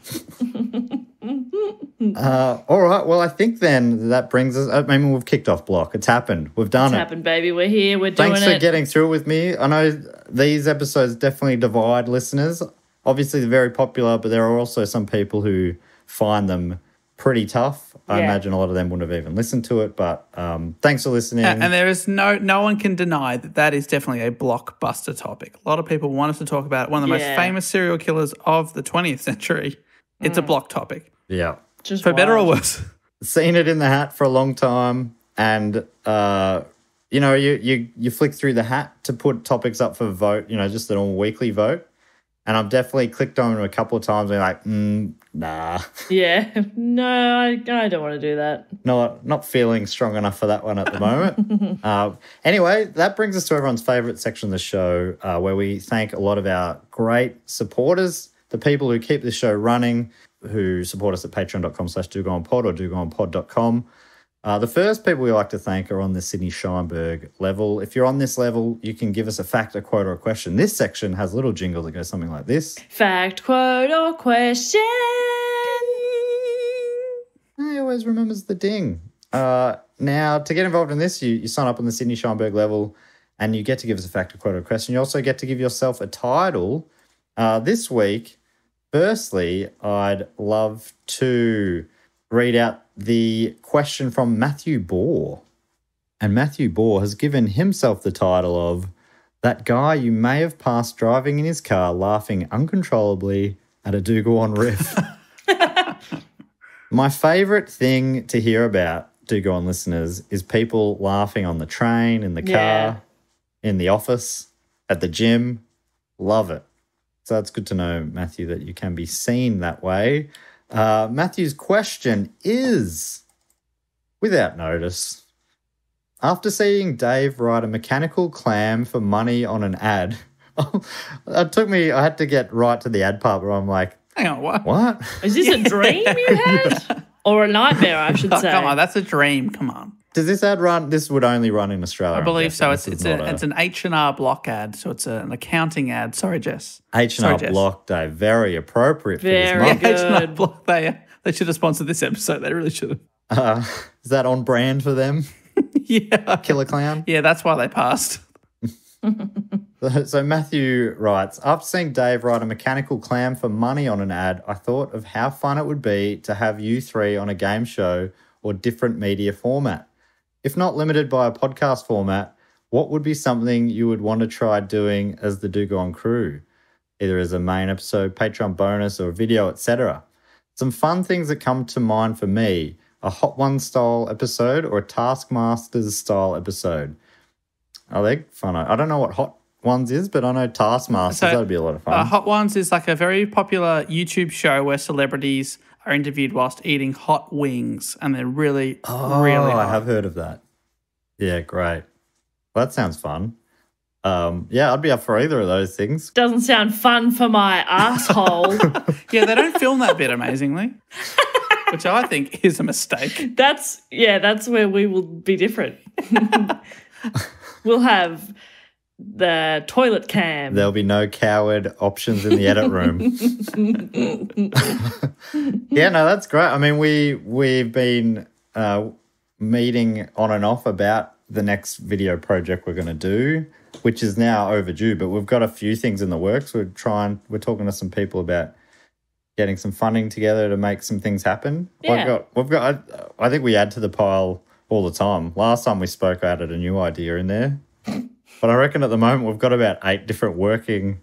You. uh, all right, well, I think then that brings us, I mean, we've kicked off Block. It's happened. We've done it's it. It's happened, baby. We're here. We're doing Thanks it. Thanks for getting through with me. I know these episodes definitely divide listeners. Obviously, they're very popular, but there are also some people who find them pretty tough. Yeah. I imagine a lot of them wouldn't have even listened to it, but um, thanks for listening. And, and there is no no one can deny that that is definitely a blockbuster topic. A lot of people want us to talk about it. One of the yeah. most famous serial killers of the twentieth century. It's mm. a block topic. Yeah. Just for wild. Better or worse. Seen it in the hat for a long time, and uh, you know, you, you, you flick through the hat to put topics up for vote, you know, just the normal weekly vote. And I've definitely clicked on it a couple of times and been like, mm, nah. Yeah. No, I, I don't want to do that. No, not feeling strong enough for that one at the moment. uh, anyway, that brings us to everyone's favourite section of the show uh, where we thank a lot of our great supporters, the people who keep this show running, who support us at patreon dot com slash do go on pod or do go on pod dot com. Uh, the first people we like to thank are on the Sydney Sheinberg level. If you're on this level, you can give us a fact, a quote, or a question. This section has a little jingle that goes something like this. Fact, quote, or question. He always remembers the ding. Uh, now, to get involved in this, you, you sign up on the Sydney Sheinberg level and you get to give us a fact, a quote, or a question. You also get to give yourself a title. Uh, this week, firstly, I'd love to read out the question from Matthew Bohr. And Matthew Bohr has given himself the title of that guy you may have passed driving in his car laughing uncontrollably at a Do Go On riff. My favourite thing to hear about Do Go On listeners is people laughing on the train, in the car, yeah. in the office, at the gym. Love it. So it's good to know, Matthew, that you can be seen that way. Uh, Matthew's question is, without notice, after seeing Dave ride a mechanical clam for money on an ad, it took me, I had to get right to the ad part where I'm like, hang on, what? What? Is this a dream you had? Or a nightmare, I should say. Oh, come on, that's a dream, come on. Does this ad run, this would only run in Australia? I believe so. It's it's, a, a... it's an H and R Block ad, so it's a, an accounting ad. Sorry, Jess. H and R Block Day, very appropriate very for this month. H and R Block Day, they should have sponsored this episode. They really should have. Uh, is that on brand for them? Yeah. Killer Clown? Yeah, that's why they passed. so, so Matthew writes, after seeing Dave ride a mechanical clam for money on an ad, I thought of how fun it would be to have you three on a game show or different media format. If not limited by a podcast format, what would be something you would want to try doing as the Do Go On crew, either as a main episode, Patreon bonus, or video, et cetera? Some fun things that come to mind for me, a Hot One style episode or a Taskmasters style episode. I like fun. I don't know what Hot ones is, but I know Taskmasters, so, that'd be a lot of fun. Uh, Hot Ones is like a very popular YouTube show where celebrities are interviewed whilst eating hot wings, and they're really, oh, really hot. I have heard of that. Yeah, great. Well, that sounds fun. Um, yeah, I'd be up for either of those things. Doesn't sound fun for my asshole. Yeah, they don't film that bit, amazingly, which I think is a mistake. That's, yeah, that's where we will be different. We'll have the toilet cam. There'll be no coward options in the edit room. Yeah, no, that's great. I mean, we, we've been uh, meeting on and off about the next video project we're going to do, which is now overdue, but we've got a few things in the works. We're trying, we're talking to some people about getting some funding together to make some things happen. Yeah. I've got, we've got, I, I think we add to the pile all the time. Last time we spoke, I added a new idea in there. But I reckon at the moment we've got about eight different working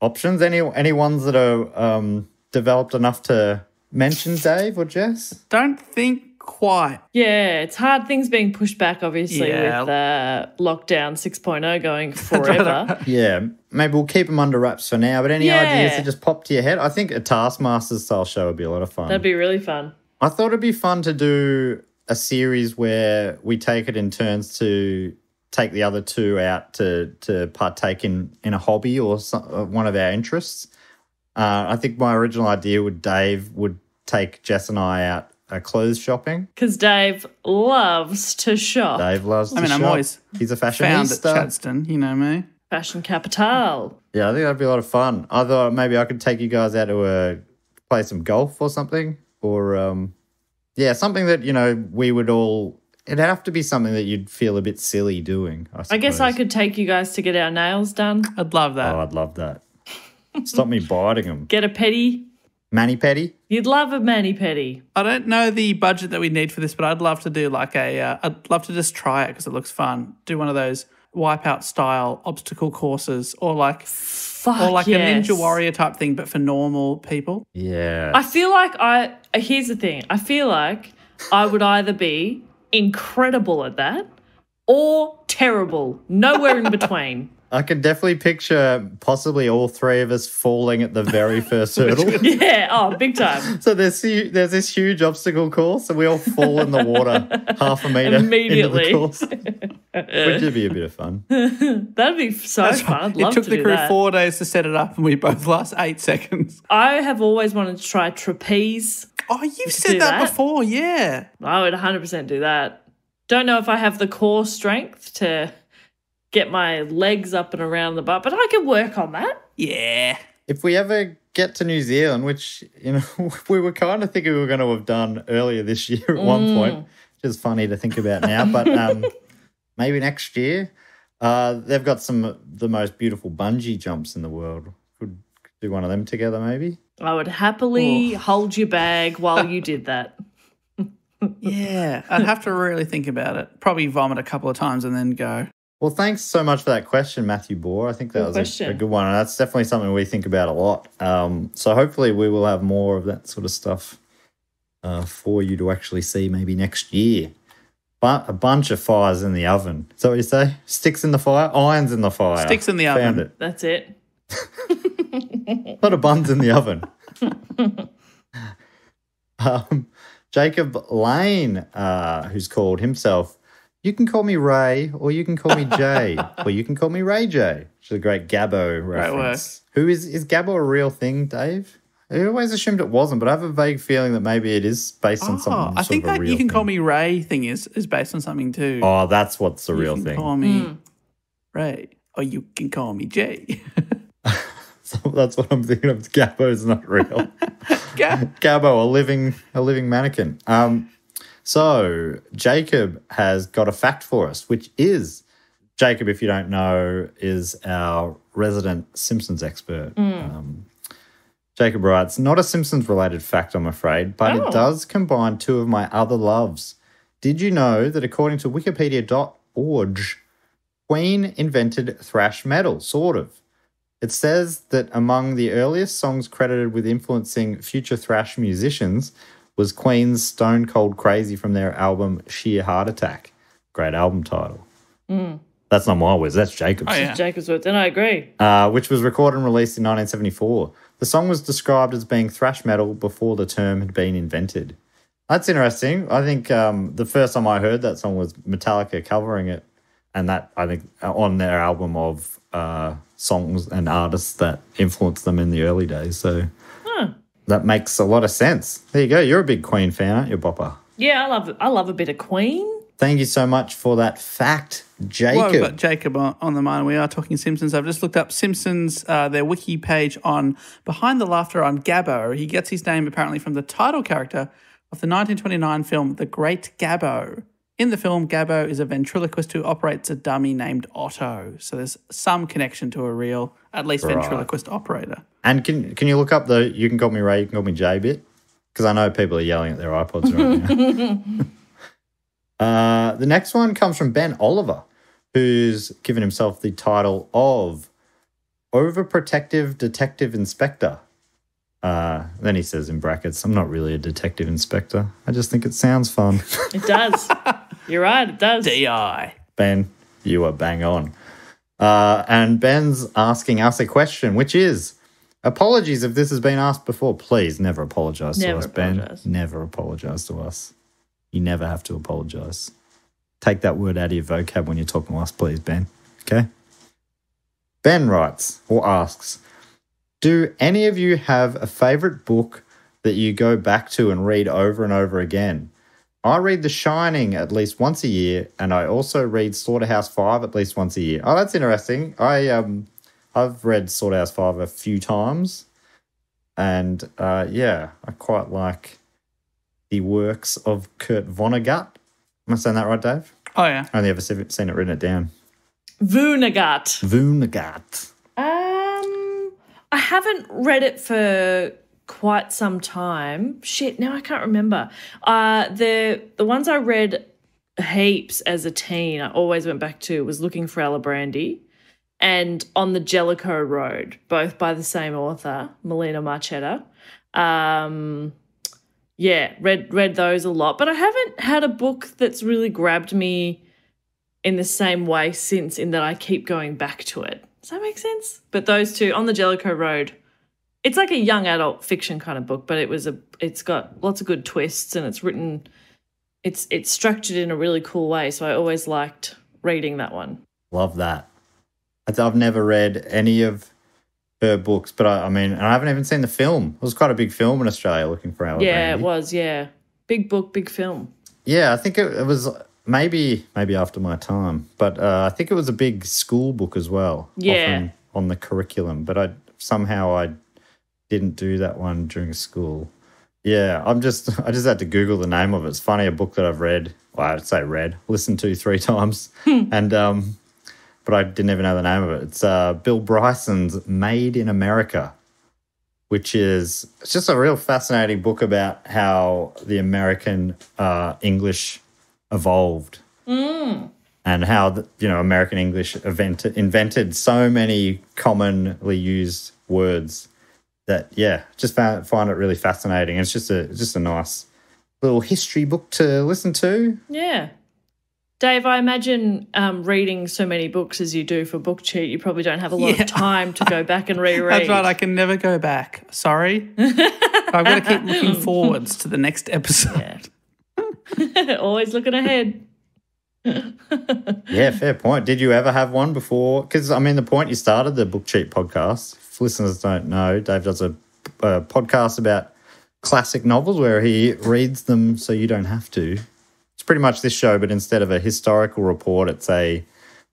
options. Any any ones that are um, developed enough to mention, Dave or Jess? Don't think quite. Yeah, it's hard, things being pushed back, obviously, yeah, with uh, lockdown six point oh going forever. Yeah, maybe we'll keep them under wraps for now, but any yeah. ideas that just pop to your head? I think a Taskmasters-style show would be a lot of fun. That'd be really fun. I thought it'd be fun to do a series where we take it in turns to take the other two out to to partake in, in a hobby or some, uh, one of our interests. Uh, I think my original idea would Dave would take Jess and I out uh, clothes shopping. Because Dave loves to shop. Dave loves to shop. I mean, shop. I'm always He's a fashionista. Found at Chadstone, you know me. Fashion capital. Yeah, I think that'd be a lot of fun. I thought maybe I could take you guys out to uh, play some golf or something. Or, um, yeah, something that, you know, we would all... It'd have to be something that you'd feel a bit silly doing, I suppose. I guess I could take you guys to get our nails done. I'd love that. Oh, I'd love that. Stop me biting them. Get a pedi. Mani-pedi? You'd love a mani-pedi. I don't know the budget that we need for this, but I'd love to do like a, uh, I'd love to just try it because it looks fun. Do one of those Wipeout-style obstacle courses or like... Fuck, or like yes. a Ninja Warrior type thing, but for normal people. Yeah. I feel like I, here's the thing. I feel like I would either be... incredible at that or terrible, nowhere in between. I can definitely picture possibly all three of us falling at the very first hurdle. Yeah, oh, big time. So there's there's this huge obstacle course and we all fall in the water half a metre immediately into the course. Which would be a bit of fun. That'd be so That's fun. I'd love to do that. It took the crew that. four days to set it up and we both lost eight seconds. I have always wanted to try trapeze. Oh, you've said that, that before, yeah. I would one hundred percent do that. Don't know if I have the core strength to get my legs up and around the bar, but I could work on that. Yeah. If we ever get to New Zealand, which, you know, we were kind of thinking we were going to have done earlier this year at mm. one point, which is funny to think about now, but um, maybe next year. Uh, they've got some of the most beautiful bungee jumps in the world. Could do one of them together maybe. I would happily oh. hold your bag while you did that. Yeah, I'd have to really think about it. Probably vomit a couple of times and then go. Well, thanks so much for that question, Matthew Bohr. I think that good was a, a good one. And that's definitely something we think about a lot. Um, so hopefully we will have more of that sort of stuff uh, for you to actually see maybe next year. But a bunch of fires in the oven. Is that what you say? Sticks in the fire, irons in the fire. Sticks in the oven. Found it. That's it. A lot of buns in the oven. um, Jacob Lane, uh, who's called himself, you can call me Ray or you can call me Jay or you can call me Ray J, which is a great Gabbo reference. Who is, is Gabbo a real thing, Dave? I always assumed it wasn't, but I have a vague feeling that maybe it is based on oh, something. I think that you can thing. call me Ray thing is, is based on something too. Oh, that's what's the you real can thing. You call me mm. Ray or you can call me Jay. So that's what I'm thinking of. Gabbo's not real. Gabbo, a living, a living mannequin. Um, so Jacob has got a fact for us, which is, Jacob, if you don't know, is our resident Simpsons expert. Mm. Um, Jacob writes, not a Simpsons-related fact, I'm afraid, but oh. it does combine two of my other loves. Did you know that according to wikipedia dot org, Queen invented thrash metal, sort of. It says that among the earliest songs credited with influencing future thrash musicians was Queen's Stone Cold Crazy from their album Sheer Heart Attack. Great album title. Mm. That's not Wildwoods. That's Jacobs. Oh, yeah. Jacobswoods, and I agree. Uh, which was recorded and released in nineteen seventy-four. The song was described as being thrash metal before the term had been invented. That's interesting. I think um, the first time I heard that song was Metallica covering it, and that, I think, on their album of uh, songs and artists that influenced them in the early days. So huh. that makes a lot of sense. There you go. You're a big Queen fan, aren't you, Bopper? Yeah, I love I love a bit of Queen. Thank you so much for that fact, Jacob. Well, we've got Jacob on, on the mind. We are talking Simpsons. I've just looked up Simpsons, uh, their wiki page on Behind the Laughter on Gabbo. He gets his name apparently from the title character of the nineteen twenty-nine film The Great Gabbo. In the film, Gabbo is a ventriloquist who operates a dummy named Otto. So there's some connection to a real, at least right. ventriloquist operator. And can can you look up the You Can Call Me Ray, You Can Call Me Jay bit? Because I know people are yelling at their iPods right now. Uh, the next one comes from Ben Oliver, who's given himself the title of Overprotective Detective Inspector. Uh, then he says in brackets, I'm not really a detective inspector. I just think it sounds fun. It does. You're right, it does. D I. Ben, you are bang on. Uh, and Ben's asking us a question, which is, apologies if this has been asked before. Please never apologise to us, apologize. Ben. Never apologise to us. You never have to apologise. Take that word out of your vocab when you're talking to us, please, Ben. Okay? Ben writes or asks, do any of you have a favourite book that you go back to and read over and over again? I read The Shining at least once a year, and I also read Slaughterhouse-Five at least once a year. Oh, that's interesting. I, um, I've read Slaughterhouse-Five a few times, and, uh, yeah, I quite like the works of Kurt Vonnegut. Am I saying that right, Dave? Oh, yeah. I only ever seen it, seen it written it down. Vonnegut. Vonnegut. Um, I haven't read it for quite some time. Shit, now I can't remember. Uh, the the ones I read heaps as a teen, I always went back to, was Looking for Alibrandi and On the Jellicoe Road, both by the same author, Melina Marchetta. Um... Yeah, read read those a lot, but I haven't had a book that's really grabbed me in the same way since, in that I keep going back to it. Does that make sense? But those two, On the Jellicoe Road, it's like a young adult fiction kind of book, but it was a it's got lots of good twists, and it's written, it's it's structured in a really cool way. So I always liked reading that one. Love that. I've never read any of her books, but I, I mean, and I haven't even seen the film. It was quite a big film in Australia, Looking for Alibrandi. Yeah, it was, yeah. Big book, big film. Yeah, I think it, it was maybe maybe after my time, but uh, I think it was a big school book as well. Yeah. Often on the curriculum, but I somehow I didn't do that one during school. Yeah, I'm just, I just had to Google the name of it. It's funny, a book that I've read, well, I'd say read, listened to three times, and um, but I didn't even know the name of it. It's uh, Bill Bryson's Made in America, which is it's just a real fascinating book about how the American uh, English evolved mm. and how the, you know, American English invent, invented so many commonly used words that, yeah, just found, find it really fascinating. It's just a just a nice little history book to listen to. Yeah. Dave, I imagine um, reading so many books as you do for Book Cheat, you probably don't have a lot yeah. of time to go back and reread. That's right. I can never go back. Sorry. I've got to keep looking forwards to the next episode. Yeah. Always looking ahead. Yeah, fair point. Did you ever have one before? Because, I mean, the point you started the Book Cheat podcast, if listeners don't know, Dave does a, a podcast about classic novels where he reads them so you don't have to. It's pretty much this show, but instead of a historical report, it's a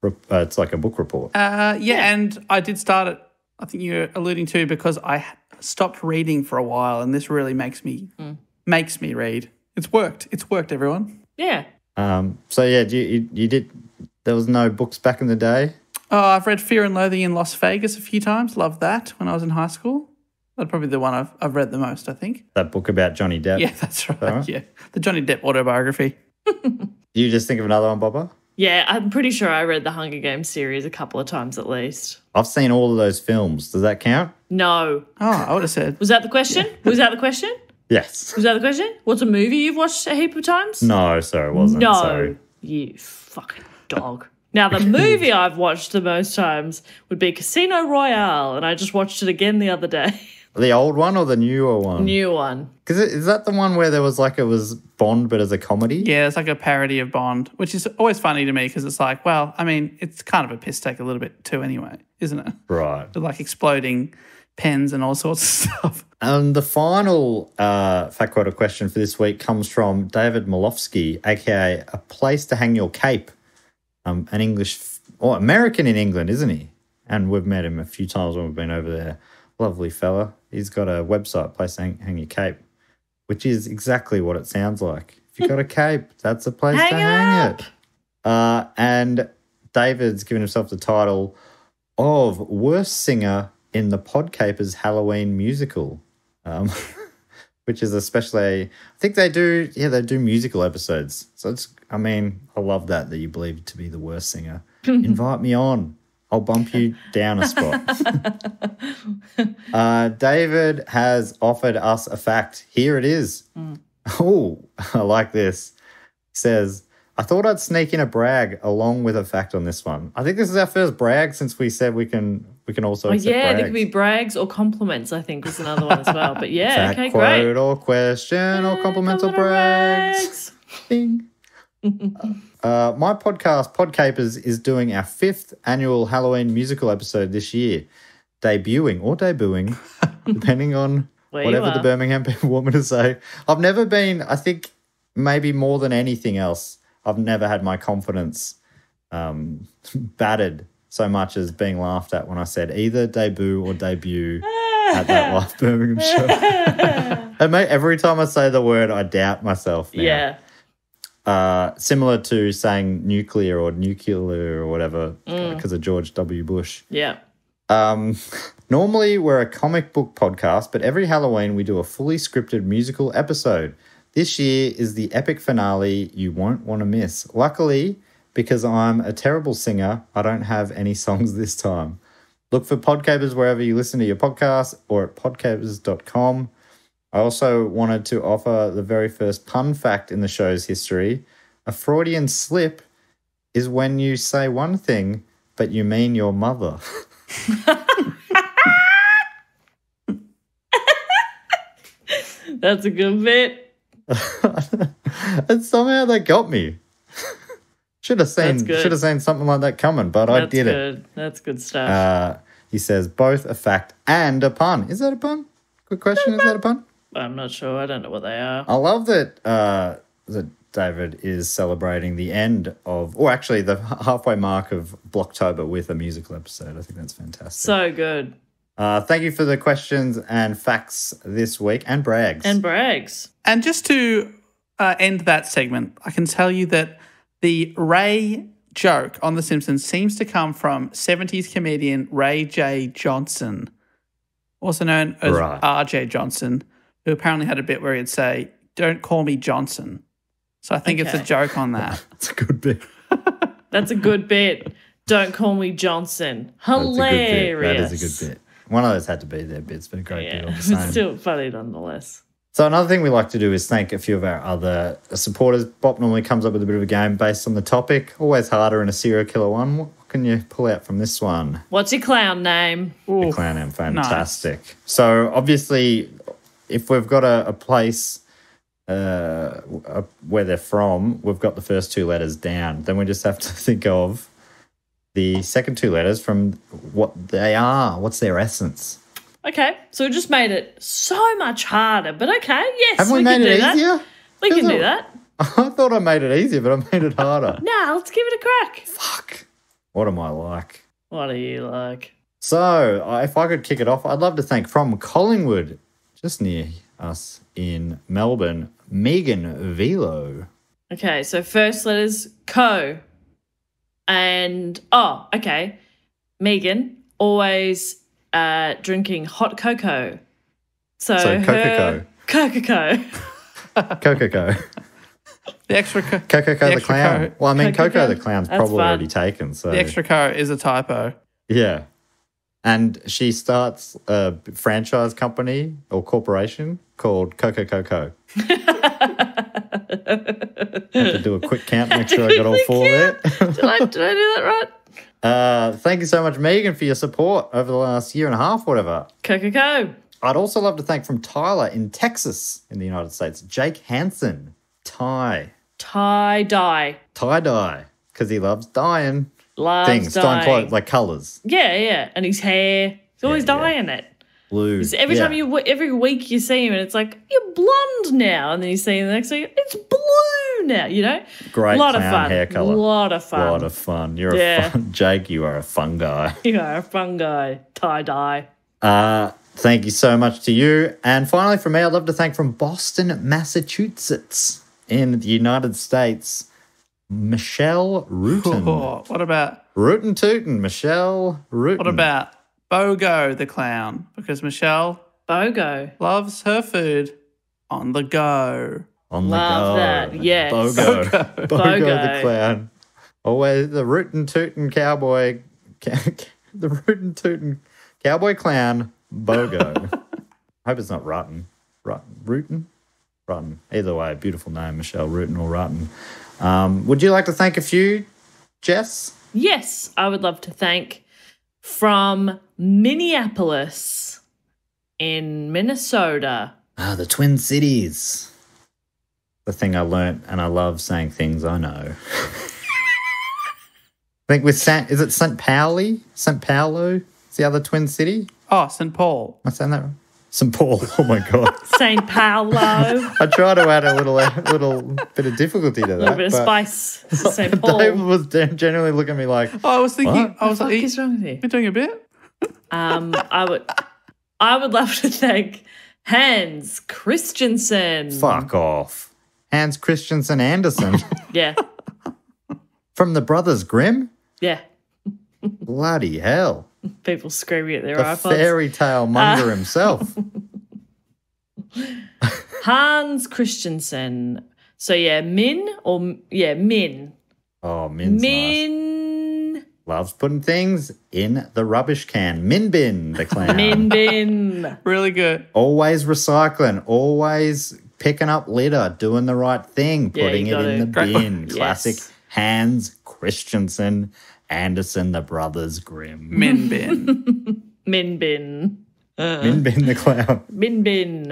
uh, it's like a book report. Uh, yeah, and I did start it, I think you're alluding to, because I stopped reading for a while, and this really makes me mm. makes me read. It's worked. It's worked, everyone. Yeah. Um. So, yeah, you, you, you did – there was no books back in the day? Oh, I've read Fear and Loathing in Las Vegas a few times. Loved that when I was in high school. That's probably the one I've, I've read the most, I think. That book about Johnny Depp. Yeah, that's right. That right? Yeah, the Johnny Depp autobiography. Do you just think of another one, Bobba? Yeah, I'm pretty sure I read the Hunger Games series a couple of times at least. I've seen all of those films. Does that count? No. Oh, I would have said. Was that the question? Yeah. Was that the question? Yes. Was that the question? What's a movie you've watched a heap of times? No, sorry, it wasn't. No, sorry. You fucking dog. Now, the movie I've watched the most times would be Casino Royale, and I just watched it again the other day. The old one or the newer one? New one. Because is that the one where there was like it was Bond but as a comedy? Yeah, it's like a parody of Bond, which is always funny to me because it's like, well, I mean, it's kind of a piss take a little bit too anyway, isn't it? Right. With like exploding pens and all sorts of stuff. And the final uh, fact quote or question for this week comes from David Malofsky, a k a. A Place to Hang Your Cape, um, an English or American in England, isn't he? And we've met him a few times when we've been over there. Lovely fella. He's got a website, Place to Hang, hang Your Cape, which is exactly what it sounds like. If you've got a cape, that's a place hang to hang up. it. Uh, and David's given himself the title of Worst Singer in the Podcapers Halloween Musical, um, which is especially, I think they do, yeah, they do musical episodes. So it's, I mean, I love that, that you believe to be the worst singer. Invite me on. I'll bump you down a spot. uh, David has offered us a fact. Here it is. Mm. Oh, I like this. He says, I thought I'd sneak in a brag along with a fact on this one. I think this is our first brag since we said we can we can also accept brags. Oh, yeah, brags. There could be brags or compliments, I think, was another one as well. But yeah, fact, okay, quote, great. Quote or question or compliment or brags. Ding. Uh, my podcast, Podcapers, is doing our fifth annual Halloween musical episode this year, debuting or debuting, depending on whatever the Birmingham people want me to say. I've never been, I think maybe more than anything else, I've never had my confidence um, battered so much as being laughed at when I said either debut or debut at that Live Birmingham show. And mate, every time I say the word, I doubt myself now. Yeah. Uh, similar to saying nuclear or nuclear or whatever because mm. of George W. Bush. Yeah. Um, normally we're a comic book podcast, but every Halloween we do a fully scripted musical episode. This year is the epic finale you won't want to miss. Luckily, because I'm a terrible singer, I don't have any songs this time. Look for Podcapers wherever you listen to your podcast or at podcapers dot com. I also wanted to offer the very first pun fact in the show's history. A Freudian slip is when you say one thing, but you mean your mother. That's a good bit. And somehow that got me. Should have seen, should have seen something like that coming, but That's I did good. it. That's good stuff. Uh, he says both a fact and a pun. Is that a pun? Quick question, is that a pun? I'm not sure. I don't know what they are. I love that uh, that David is celebrating the end of, or actually the halfway mark of Blocktober with a musical episode. I think that's fantastic. So good. Uh, thank you for the questions and facts this week and brags. And brags. And just to uh, end that segment, I can tell you that the Ray joke on The Simpsons seems to come from seventies comedian Ray J. Johnson, also known as right. R J Johnson, who apparently had a bit where he'd say, "Don't call me Johnson." So I think okay. it's a joke on that. That's a good bit. That's a good bit. Don't call me Johnson. Hilarious. That is a good bit. One of those had to be their bits, but a great yeah. deal. It's still funny nonetheless. So another thing we like to do is thank a few of our other supporters. Bob normally comes up with a bit of a game based on the topic. Always harder in a serial killer one. What can you pull out from this one? What's your clown name? Your clown name, fantastic. Nice. So obviously, if we've got a, a place uh, a, where they're from, we've got the first two letters down. Then we just have to think of the second two letters from what they are, what's their essence. Okay, so we just made it so much harder, but okay, yes, Haven't we, we made can it do easier? that. We can I, do that. I thought I made it easier, but I made it harder. Nah, let's give it a crack. Fuck. What am I like? What are you like? So if I could kick it off, I'd love to thank from Collingwood, just near us in Melbourne, Megan Velo. Okay, so first letters, co. And, oh, okay, Megan, always uh, drinking hot cocoa. So, so her, Coca-Co. Coca-Co. The extra co Coco the, the clown. Co well, I mean, Coco, Coco the clown's That's probably fun. already taken. So the extra co is a typo. Yeah, and she starts a franchise company or corporation called Coco Coco. Have to do a quick count, make sure I got all four there. did, I, did I do that right? Uh, thank you so much, Megan, for your support over the last year and a half, whatever. Coca-Cola. I'd also love to thank from Tyler in Texas in the United States, Jake Hansen, Ty. Tie-dye. Tie-dye, because he loves dyeing. Loves things, dyeing. Clothes, like colours. Yeah, yeah, and his hair. He's always yeah, dyeing yeah. it. Blue. Every yeah. time you, every week you see him and it's like, you're blonde now. And then you see him the next week, it's blue now, you know? Great lot of fun. Hair colour. A lot of fun. A lot of fun. You're yeah. a fun, Jake, you are a fun guy. You are a fun guy. Tie-dye. Uh, thank you so much to you. And finally from me, I'd love to thank from Boston, Massachusetts in the United States, Michelle Rutan. Oh, what about? Rutan Tootin, Michelle Rutan. What about Bogo the Clown? Because Michelle Bogo loves her food on the go. On the Love go. Love that, yes. Bogo. Bogo. Bogo. Bogo the Clown. Always the Rutan Tootin cowboy, the Rutan Tootin cowboy clown, Bogo. I hope it's not rotten. Rotten. Rutan? Rutan. Either way, beautiful name, Michelle Rutan or Rutan. Um, would you like to thank a few, Jess? Yes, I would love to thank from Minneapolis in Minnesota. Ah, oh, the Twin Cities. The thing I learnt, and I love saying things I know. I think with San, is it Saint Pauli? Saint Paulo is the other Twin City? Oh, Saint Paul. Am I saying that right? Saint Paul, oh my God. Saint Paulo. I try to add a little a little bit of difficulty to that. A little bit of spice. Saint Paul. David was generally looking at me like, oh, I was thinking, what? I was what like, is wrong with you? You're doing a bit? Um, I would I would love to thank Hans Christensen. Fuck off. Hans Christensen Andersen. Yeah. From the Brothers Grimm? Yeah. Bloody hell. People screaming at their the iPods. Fairy tale monger uh, himself. Hans Christensen. So, yeah, Min or, yeah, Min. Oh, Min's Min. Nice. Loves putting things in the rubbish can. Min Bin, the clown. Min Bin. Really good. Always recycling. Always picking up litter, doing the right thing, putting yeah, it in it. the Great bin. Yes. Classic Hans Christensen. Anderson, the Brothers Grimm. Min Bin. Min Bin. Uh, Min Bin the Clown. Min Bin.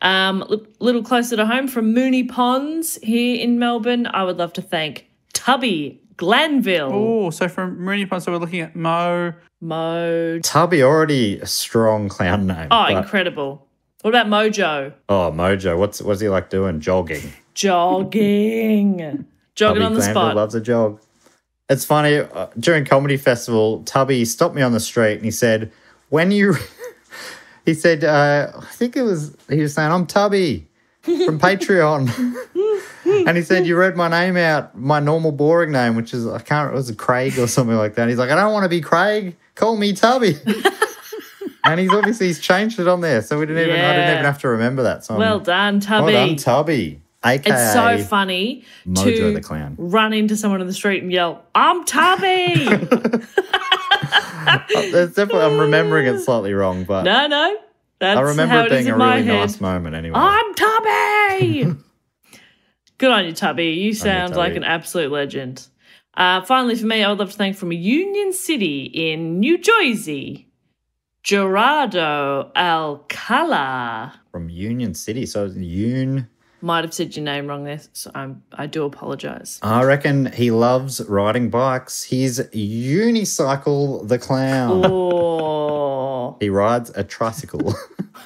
A um, little closer to home from Mooney Ponds here in Melbourne, I would love to thank Tubby Glanville. Oh, so from Mooney Ponds, so we're looking at Mo. Mo. Tubby, already a strong clown name. Oh, incredible. What about Mojo? Oh, Mojo. What's, what's he like doing? Jogging. Jogging. Jogging Tubby on the Glanville spot. Loves a jog. It's funny, uh, during Comedy Festival, Tubby stopped me on the street and he said, when you, he said, uh, I think it was, he was saying, I'm Tubby from Patreon. And he said, you read my name out, my normal boring name, which is, I can't, it was Craig or something like that. And he's like, I don't want to be Craig, call me Tubby. And he's obviously, he's changed it on there. So we didn't even, yeah. I didn't even have to remember that. So well I'm, done, Tubby. Well done, Tubby. A K A it's so funny Mojo to the Clown. Run into someone in the street and yell, I'm Tubby. Definitely, I'm remembering it slightly wrong, but no, no, that's I remember how it, it being a really head. nice moment anyway. I'm Tubby. Good on you, Tubby. You sound you, like an absolute legend. Uh, finally, for me, I would love to thank from Union City in New Jersey, Gerardo Alcala. From Union City, so Yoon. Might have said your name wrong there, so I'm, I do apologise. I reckon he loves riding bikes. He's Unicycle the Clown. Oh. He rides a tricycle.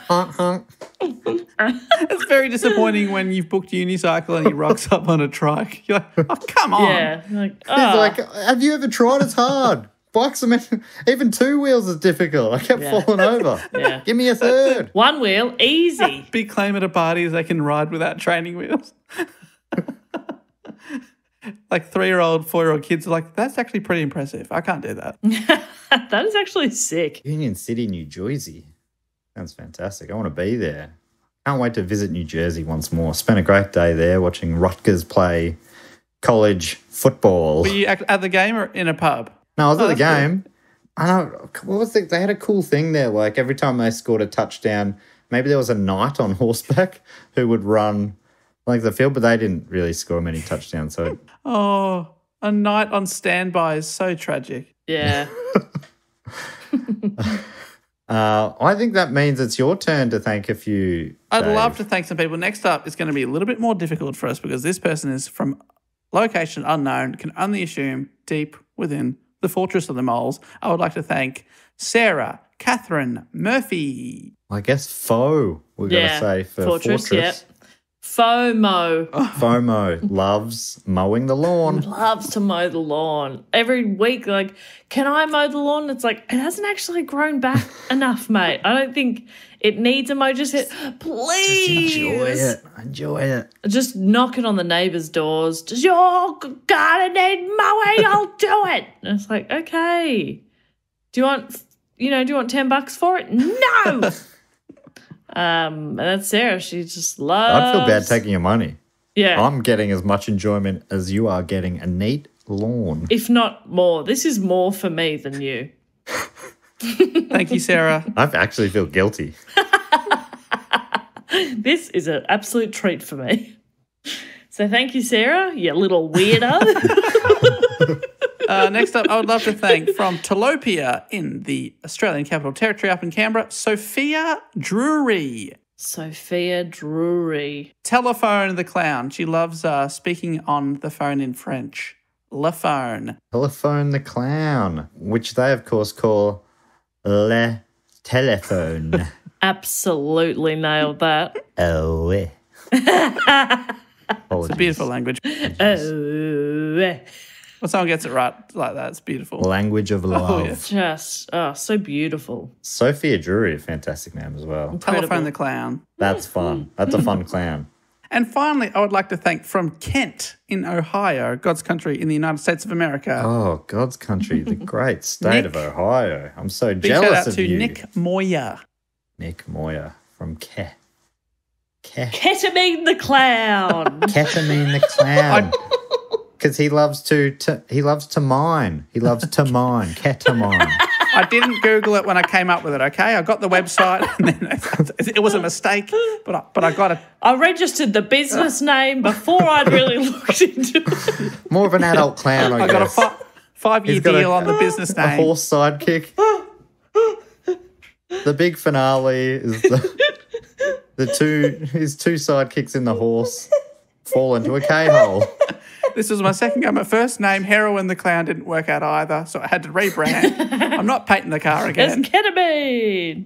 Honk, honk. It's very disappointing when you've booked Unicycle and he rocks up on a trike. You're like, oh, come on. Yeah, like, oh. He's like, have you ever tried? It's hard. Bikes, even two wheels is difficult. I kept yeah. falling over. Yeah. Give me a third. One wheel, easy. Big claim at a party is they can ride without training wheels. Like three-year-old, four-year-old kids are like, that's actually pretty impressive. I can't do that. That is actually sick. Union City, New Jersey. Sounds fantastic. I want to be there. Can't wait to visit New Jersey once more. Spent a great day there watching Rutgers play college football. Were you at the game or in a pub? No, I was oh, at the game. Cool. I don't. What was the, they had a cool thing there. Like every time they scored a touchdown, maybe there was a knight on horseback who would run. like the field, but they didn't really score many touchdowns. So oh, a night on standby is so tragic. Yeah. Uh, I think that means it's your turn to thank a few, Dave. I'd love to thank some people. Next up is going to be a little bit more difficult for us because this person is from location unknown, can only assume deep within the fortress of the moles. I would like to thank Sarah, Catherine, Murphy. I guess FOMO, we're yeah. going to say for fortress. fortress. Yep. FOMO. FOMO loves mowing the lawn. Loves to mow the lawn. Every week, like, can I mow the lawn? It's like, it hasn't actually grown back enough, mate. I don't think it needs a mow. Just hit, please. Just enjoy it. Enjoy it. Just knock it on the neighbours' doors. Does your garden need mowing? I'll do it. And it's like, okay. Do you want, you know, do you want ten bucks for it? No. Um, and that's Sarah. She just loves... I'd feel bad taking your money. Yeah. I'm getting as much enjoyment as you are getting a neat lawn. If not more. This is more for me than you. Thank you, Sarah. I actually feel guilty. This is an absolute treat for me. So thank you, Sarah, you little weirdo. Uh, next up, I would love to thank from Tilapia in the Australian Capital Territory up in Canberra, Sophia Drury. Sophia Drury. Telephone the clown. She loves uh, speaking on the phone in French. Le phone. Telephone the clown, which they, of course, call le telephone. Absolutely nailed that. Oh, eh. It's a beautiful language. Oh, eh. Well, someone gets it right like that. It's beautiful. Language of love. Oh, yeah. Just, oh, so beautiful. Sophia Drury, fantastic name as well. Incredible. Telephone the clown. That's fun. That's a fun clown. And finally, I would like to thank from Kent in Ohio, God's country in the United States of America. Oh, God's country, the great state of Ohio. I'm so Big jealous of you. Big shout out to Nick Moyer. Nick Moyer from Kent. Ke Ketamine the clown. Ketamine the clown. Because he loves to, to, he loves to mine. He loves to mine, cat to mine. I didn't Google it when I came up with it. Okay, I got the website, and then it was a mistake. But I, but I got it. I registered the business name before I'd really looked into it. More of an adult clown, I, I guess. I got a five year deal a, on the business name. A horse sidekick. The big finale is the the two his two sidekicks in the horse fall into a K hole. This was my second go. My first name, Heroin the Clown, didn't work out either, so I had to rebrand. I'm not painting the car again. It's ketamine.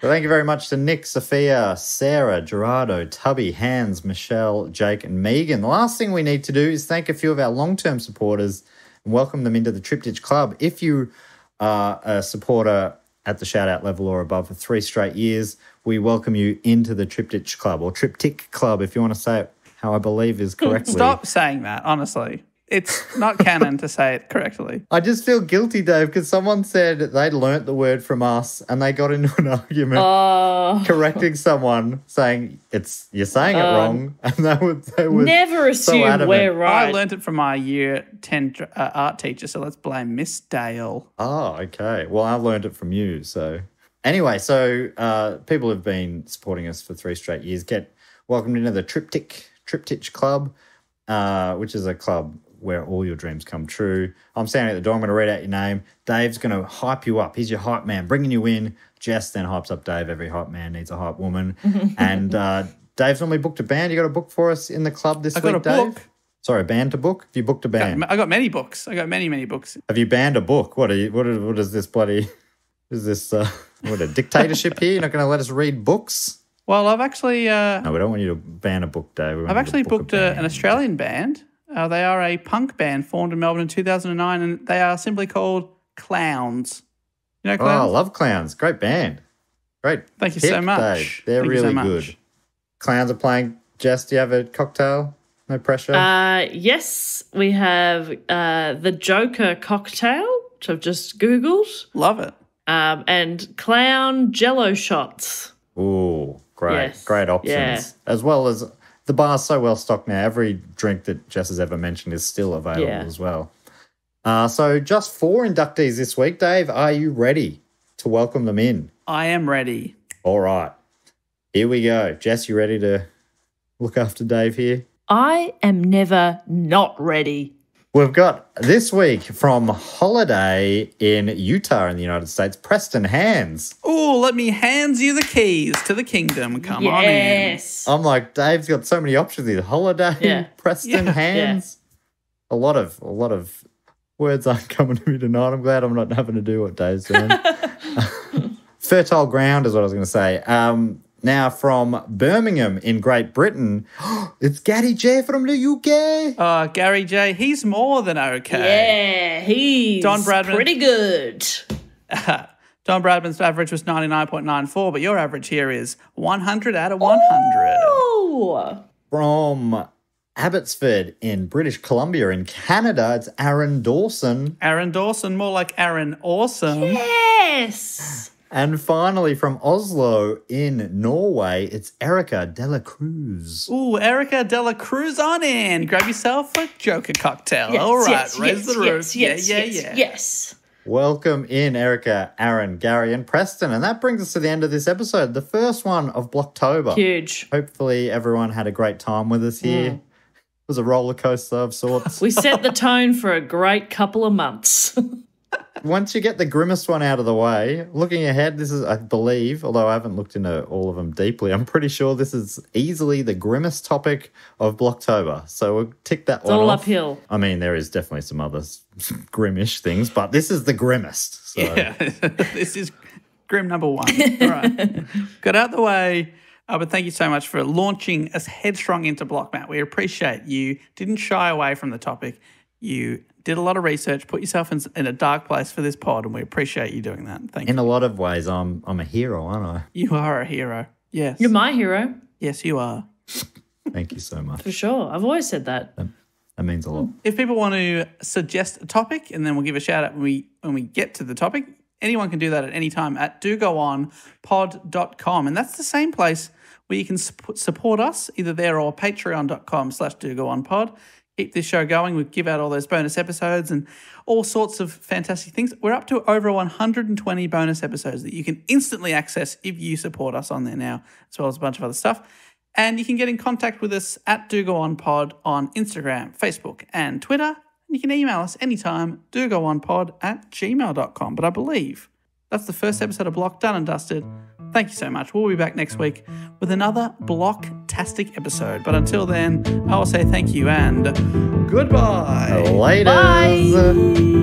Well, thank you very much to Nick, Sophia, Sarah, Gerardo, Tubby, Hans, Michelle, Jake and Megan. The last thing we need to do is thank a few of our long-term supporters and welcome them into the Triptych Club. If you are a supporter at the shout-out level or above for three straight years, we welcome you into the Triptych Club or Triptych Club if you want to say it. How I believe is correctly. Stop saying that, honestly. It's not canon to say it correctly. I just feel guilty, Dave, because someone said they'd learnt the word from us and they got into an argument oh. correcting someone, saying it's you're saying um, it wrong. And they were, they were never assume so we're right. I learnt it from my year ten uh, art teacher, so let's blame Miss Dale. Oh, okay. Well, I learnt it from you, so. Anyway, so uh, people have been supporting us for three straight years. Get welcomed into the Triptych. Triptych Club, uh, which is a club where all your dreams come true. I'm standing at the door. I'm going to read out your name. Dave's going to hype you up. He's your hype man, bringing you in. Jess then hypes up Dave. Every hype man needs a hype woman. And uh, Dave's normally booked a band. You got a book for us in the club this I week, got a Dave? Book. Sorry, a band to book? Have you booked a band? I got many books. I got many, many books. Have you banned a book? What are you, what is, what is this bloody, is this, uh, what, a dictatorship here? You're not going to let us read books? Well, I've actually... Uh, no, we don't want you to ban a book, Dave. I've actually book booked a, an Australian band. Uh, they are a punk band formed in Melbourne in two thousand nine, and they are simply called Clowns. You know Clowns? Oh, I love Clowns. Great band. Great. Thank you pick, so much. Dave. They're Thank really so much. Good. Clowns are playing. Jess, do you have a cocktail? No pressure? Uh, yes, we have uh, the Joker cocktail, which I've just Googled. Love it. Um, and Clown Jello shots. Ooh. Great, yes. great options. Yeah. As well as the bar's so well stocked now, every drink that Jess has ever mentioned is still available yeah. as well. Uh, so just four inductees this week. Dave, are you ready to welcome them in? I am ready. All right. Here we go. Jess, you ready to look after Dave here. I am never not ready. We've got this week from Holiday in Utah in the United States, Preston Hands. Oh, let me hands you the keys to the kingdom. Come yes. on in. Yes. I'm like, Dave's got so many options here. Holiday, yeah. Preston yeah. Hands. Yeah. A lot of a lot of words aren't coming to me tonight. I'm glad I'm not having to do what Dave's doing. Fertile ground is what I was going to say. Um, now from Birmingham in Great Britain, it's Gary J from the U K. Oh, Gary J, he's more than okay. Yeah, he's Don Bradman, pretty good. Don Bradman's average was ninety-nine point nine four, but your average here is one hundred out of one hundred. Oh! From Abbotsford in British Columbia in Canada, it's Aaron Dawson. Aaron Dawson, more like Aaron Awesome. Yes! And finally, from Oslo in Norway, it's Erica De La Cruz. Ooh, Erica De La Cruz on in. Grab yourself a Joker cocktail. Yes, all right, yes, raise yes, the roof. Yes, yeah, yes, yeah, yes, yeah. Yes. Welcome in, Erica, Aaron, Gary, and Preston. And that brings us to the end of this episode, the first one of Blocktober. Huge. Hopefully everyone had a great time with us here. Mm. It was a roller coaster of sorts. We set the tone for a great couple of months. Once you get the grimmest one out of the way, looking ahead, this is, I believe, although I haven't looked into all of them deeply, I'm pretty sure this is easily the grimmest topic of Blocktober. So we'll tick that it's one all off. Uphill. I mean, there is definitely some other grimish things, but this is the grimmest. So. Yeah, this is grim number one. All right. Got out the way. Uh, but thank you so much for launching us headstrong into Block, Matt. We appreciate you. Didn't shy away from the topic. You did a lot of research, put yourself in, in a dark place for this pod, and we appreciate you doing that. Thank you. In a lot of ways, I'm I'm a hero, aren't I? You are a hero, yes. You're my hero. Yes, you are. Thank you so much. For sure. I've always said that. That, that means a lot. If people want to suggest a topic, and then we'll give a shout-out when we, when we get to the topic, anyone can do that at any time at do go on pod dot com, and that's the same place where you can support us, either there or patreon dot com slash do go on pod. Keep this show going. We give out all those bonus episodes and all sorts of fantastic things. We're up to over one hundred twenty bonus episodes that you can instantly access if you support us on there now, as well as a bunch of other stuff. And you can get in contact with us at Do Go On Pod on Instagram, Facebook, and Twitter. And you can email us anytime, do go on pod at gmail dot com. But I believe that's the first episode of Block done and dusted. Thank you so much. We'll be back next week with another Blocktastic episode. But until then, I will say thank you and goodbye. Later. Bye.